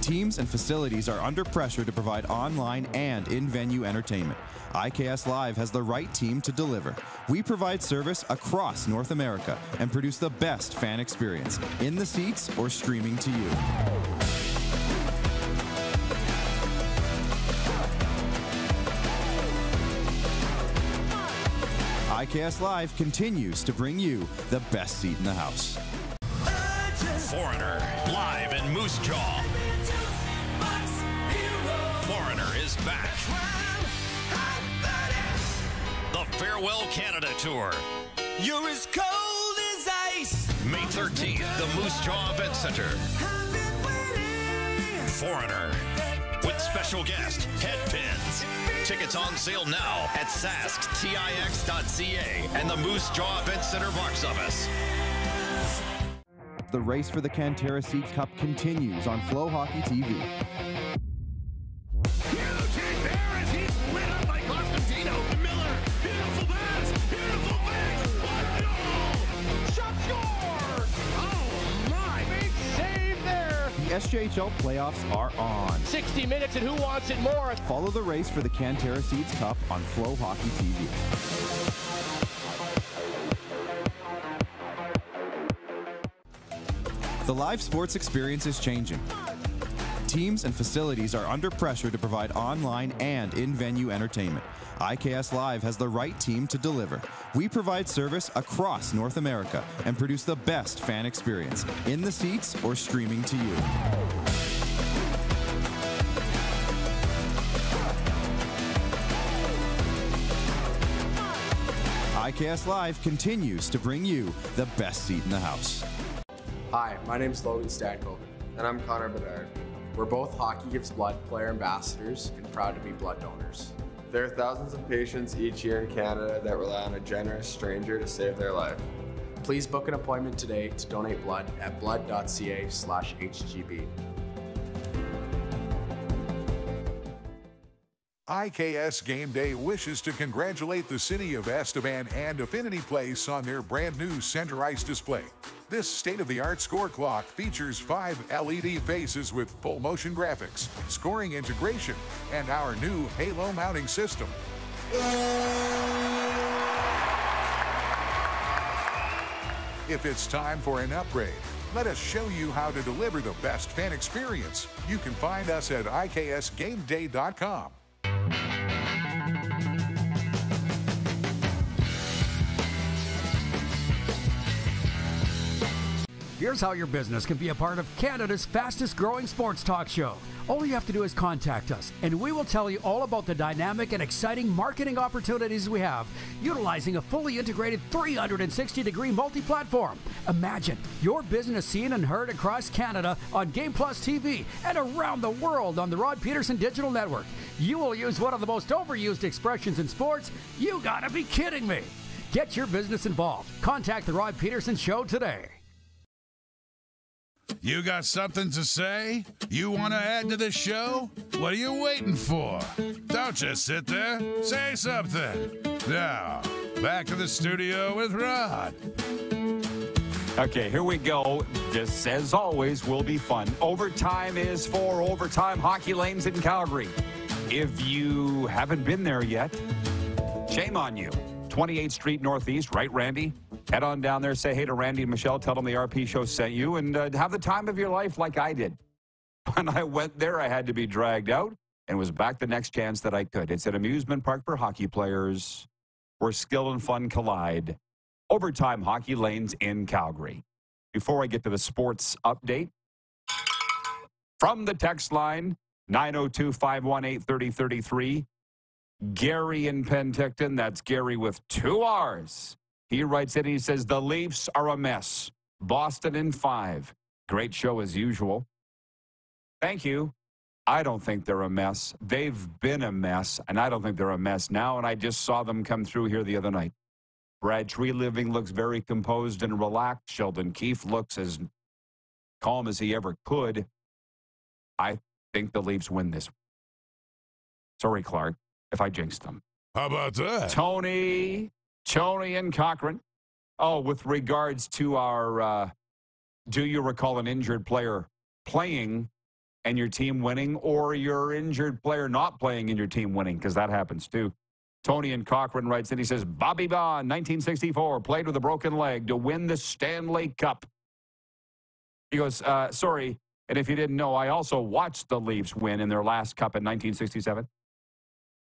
Teams and facilities are under pressure to provide online and in-venue entertainment. IKS Live has the right team to deliver. We provide service across North America and produce the best fan experience in the seats or streaming to you. IKS Live continues to bring you the best seat in the house. Foreigner, live in Moose Jaw. Foreigner is back. The Farewell Canada Tour. You're as cold as ice. May 13th, the Moose Jaw Event Center. Foreigner with special guest Headpins. Tickets on sale now at sasktix.ca and the Moose Jaw Event Center box office. The race for the Cantera Seed Cup continues on Flow Hockey TV. Eugene Barris, he's lit up by Constantino Miller. Beautiful pass, beautiful pass. What goal? Shot score! Oh my, big save there. The SJHL playoffs are on. 60 minutes and who wants it more? Follow the race for the Cantera Seeds Cup on Flow Hockey TV. The live sports experience is changing. Teams and facilities are under pressure to provide online and in-venue entertainment. IKS Live has the right team to deliver. We provide service across North America and produce the best fan experience, in the seats or streaming to you. IKS Live continues to bring you the best seat in the house. Hi, my name's Logan Stankoven. And I'm Connor Bedard. We're both Hockey Gives Blood player ambassadors and proud to be blood donors. There are thousands of patients each year in Canada that rely on a generous stranger to save their life. Please book an appointment today to donate blood at blood.ca/HGB. IKS Game Day wishes to congratulate the City of Esteban and Affinity Place on their brand new center ice display. This state-of-the-art score clock features 5 LED faces with full motion graphics, scoring integration, and our new halo mounting system. If it's time for an upgrade, let us show you how to deliver the best fan experience. You can find us at iksgameday.com. Here's how your business can be a part of Canada's fastest growing sports talk show. All you have to do is contact us, and we will tell you all about the dynamic and exciting marketing opportunities we have, utilizing a fully integrated 360-degree multi-platform. Imagine your business seen and heard across Canada on Game Plus TV and around the world on the Rod Peterson Digital Network. You will use one of the most overused expressions in sports. You gotta be kidding me. Get your business involved. Contact the Rod Peterson Show today. You got something to say? You want to add to the show? What are you waiting for? Don't just sit there. Say something. Now, back to the studio with Rod. Okay, here we go. This, as always, will be fun. Overtime is for Overtime Hockey Lanes in Calgary. If you haven't been there yet, shame on you. 28th Street Northeast, right, Randy? Head on down there, say hey to Randy and Michelle, tell them the RP show sent you, and have the time of your life like I did. When I went there, I had to be dragged out and was back the next chance that I could. It's an amusement park for hockey players where skill and fun collide. Overtime Hockey Lanes in Calgary. Before I get to the sports update, from the text line, 902-518-3033, Gary in Penticton, that's Gary with 2 R's. He writes in, he says, the Leafs are a mess. Boston in 5. Great show as usual. Thank you. I don't think they're a mess. They've been a mess, and I don't think they're a mess now, and I just saw them come through here the other night. Brad Treliving looks very composed and relaxed. Sheldon Keefe looks as calm as he ever could. I think the Leafs win this. Sorry, Clark, if I jinxed them. How about that? Tony and Cochran. Oh, with regards to our, do you recall an injured player playing and your team winning, or your injured player not playing and your team winning? Because that happens too. Tony and Cochran writes in, he says, Bobby Bond, 1964, played with a broken leg to win the Stanley Cup. He goes, sorry, and if you didn't know, I also watched the Leafs win in their last cup in 1967.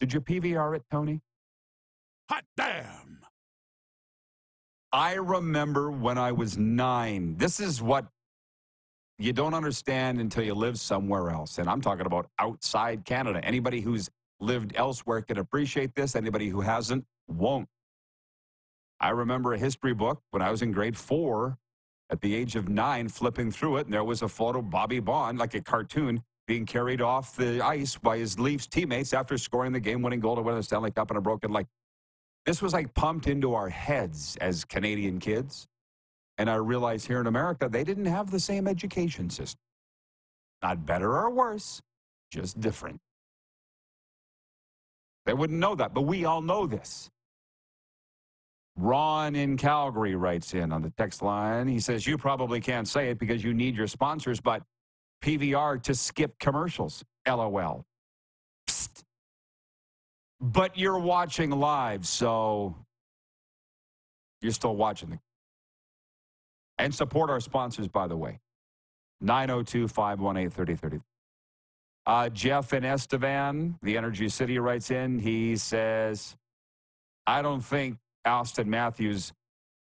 Did you PVR it, Tony? Hot damn! I remember when I was 9. This is what you don't understand until you live somewhere else. And I'm talking about outside Canada. Anybody who's lived elsewhere can appreciate this. Anybody who hasn't won't. I remember a history book when I was in grade 4 at the age of 9, flipping through it, and there was a photo of Bobby Bond, like a cartoon, being carried off the ice by his Leafs teammates after scoring the game-winning goal to win the Stanley Cup in a broken leg. This was like pumped into our heads as Canadian kids. And I realized here in America, they didn't have the same education system. Not better or worse, just different. They wouldn't know that, but we all know this. Ron in Calgary writes in on the text line. He says, you probably can't say it because you need your sponsors, but PVR to skip commercials, LOL. Psst. But you're watching live, so you're still watching. And support our sponsors, by the way. 902-518-3030. Jeff in Estevan, the Energy City, writes in. He says, I don't think Austin Matthews.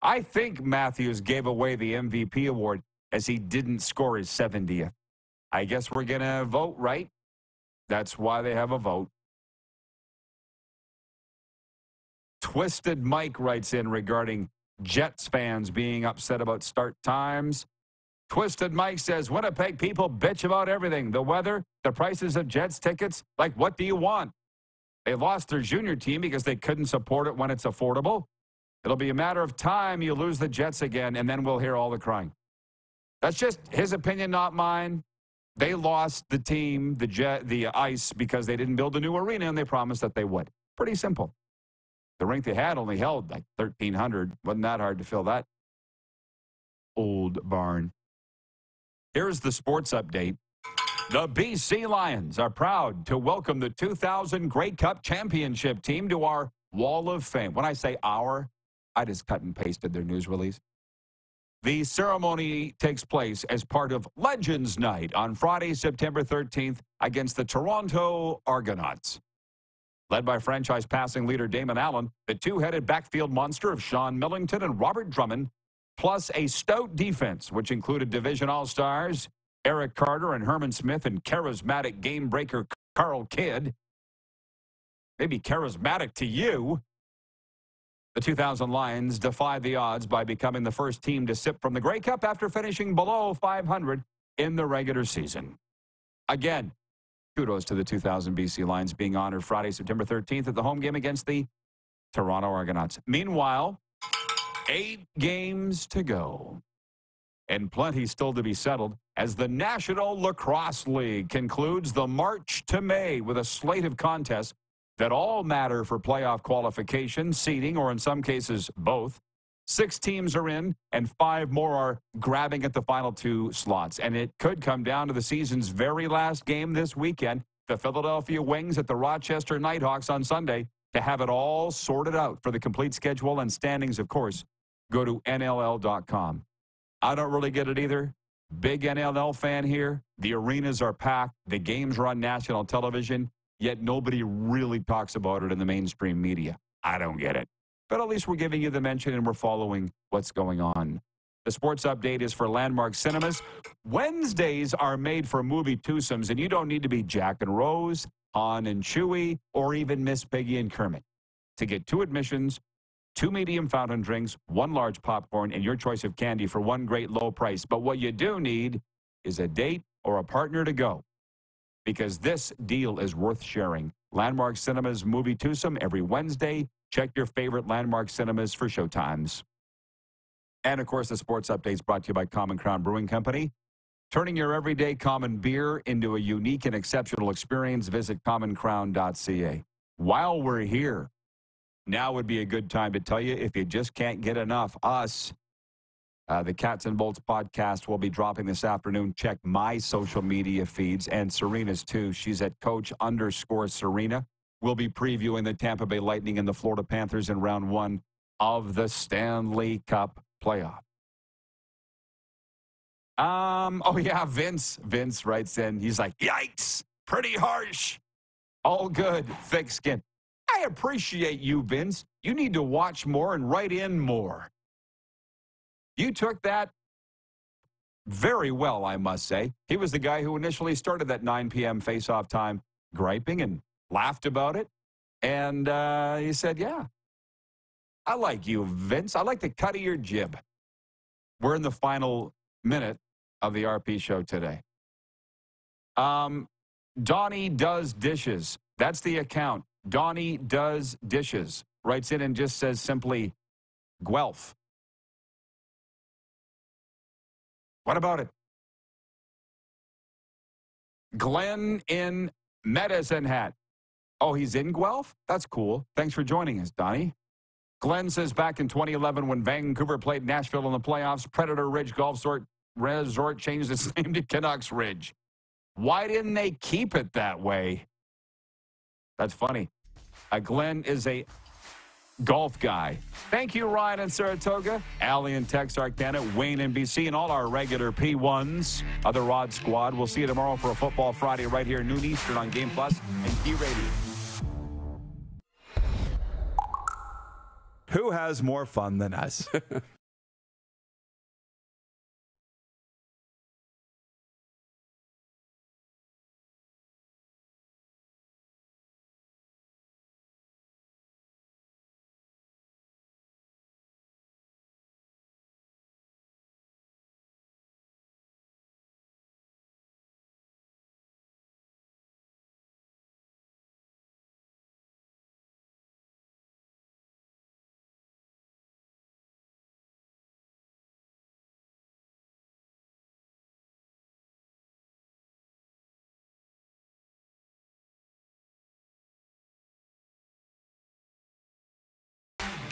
I think Matthews gave away the MVP award as he didn't score his 70th. I guess we're going to vote, right? That's why they have a vote. Twisted Mike writes in regarding Jets fans being upset about start times. Twisted Mike says, Winnipeg people bitch about everything. The weather, the prices of Jets tickets. Like, what do you want? They lost their junior team because they couldn't support it when it's affordable. It'll be a matter of time you lose the Jets again, and then we'll hear all the crying. That's just his opinion, not mine. They lost the team, the ice, because they didn't build a new arena, and they promised that they would. Pretty simple. The rink they had only held like 1,300. Wasn't that hard to fill that old barn. Here's the sports update. The BC Lions are proud to welcome the 2000 Grey Cup Championship team to our Wall of Fame. When I say our, I just cut and pasted their news release. The ceremony takes place as part of Legends Night on Friday, September 13th against the Toronto Argonauts. Led by franchise passing leader Damon Allen, the two-headed backfield monster of Sean Millington and Robert Drummond, plus a stout defense, which included division all-stars Eric Carter and Herman Smith and charismatic game-breaker Carl Kidd. Maybe charismatic to you. The 2000 Lions defy the odds by becoming the first team to sip from the Grey Cup after finishing below 500 in the regular season. Again, kudos to the 2000 BC Lions being honored Friday, September 13th at the home game against the Toronto Argonauts. Meanwhile, 8 games to go. And plenty still to be settled as the National Lacrosse League concludes the March to May with a slate of contests that all matter for playoff qualification, seeding, or in some cases, both. 6 teams are in, and 5 more are grabbing at the final 2 slots. And it could come down to the season's very last game this weekend, the Philadelphia Wings at the Rochester Nighthawks on Sunday, to have it all sorted out. For the complete schedule and standings, of course, go to NLL.com. I don't really get it either. Big NLL fan here. The arenas are packed. The games are on national television, yet nobody really talks about it in the mainstream media. I don't get it. But at least we're giving you the mention and we're following what's going on. The sports update is for Landmark Cinemas. Wednesdays are made for movie twosomes, and you don't need to be Jack and Rose, Han and Chewie, or even Miss Piggy and Kermit. To get 2 admissions, 2 medium fountain drinks, 1 large popcorn, and your choice of candy for 1 great low price. But what you do need is a date or a partner to go, because this deal is worth sharing. Landmark Cinemas Movie Twosome every Wednesday. Check your favorite Landmark Cinemas for showtimes. And, of course, the sports updates brought to you by Common Crown Brewing Company. Turning your everyday common beer into a unique and exceptional experience, visit commoncrown.ca. While we're here, now would be a good time to tell you, if you just can't get enough, us, the Cats and Bolts podcast will be dropping this afternoon. Check my social media feeds and Serena's too. She's at coach_Serena. We'll be previewing the Tampa Bay Lightning and the Florida Panthers in round 1 of the Stanley Cup playoff. Oh yeah, Vince writes in. He's like, yikes, pretty harsh. All good, thick skin. I appreciate you, Vince. You need to watch more and write in more. You took that very well, I must say. He was the guy who initially started that 9 p.m. face-off time griping and laughed about it. And he said, yeah, I like you, Vince. I like the cut of your jib. We're in the final minute of the RP show today. Donnie Does Dishes. That's the account. Donnie Does Dishes. Writes in and just says simply, Guelph. What about it? Glenn in Medicine Hat. Oh, he's in Guelph? That's cool. Thanks for joining us, Donnie. Glenn says back in 2011 when Vancouver played Nashville in the playoffs, Predator Ridge Golf Resort changed its name to Canucks Ridge. Why didn't they keep it that way? That's funny. Glenn is a golf guy. Thank you, Ryan in Saratoga, Allie in Texarkana, Wayne in BC, and all our regular P1s, other Rod Squad. We'll see you tomorrow for a Football Friday right here, noon Eastern on Game Plus and Key Radio. Who has more fun than us?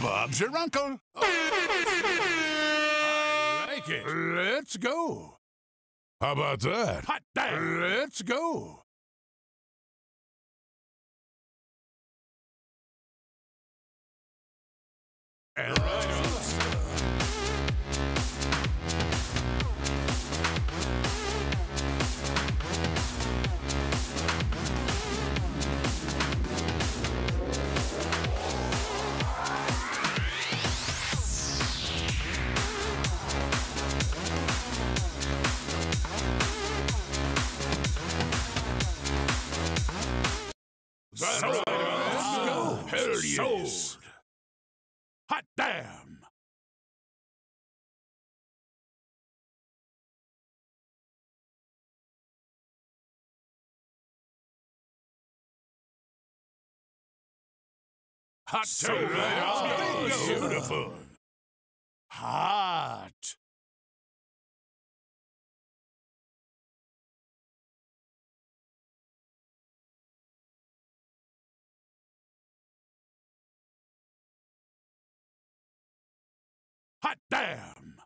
Bob's your uncle. I like it. Let's go. How about that? Hot damn. Let's go. And sold. Let's go. Hell yes. Hot damn. Hot sold. Let's go. Beautiful. Hot. Hot damn!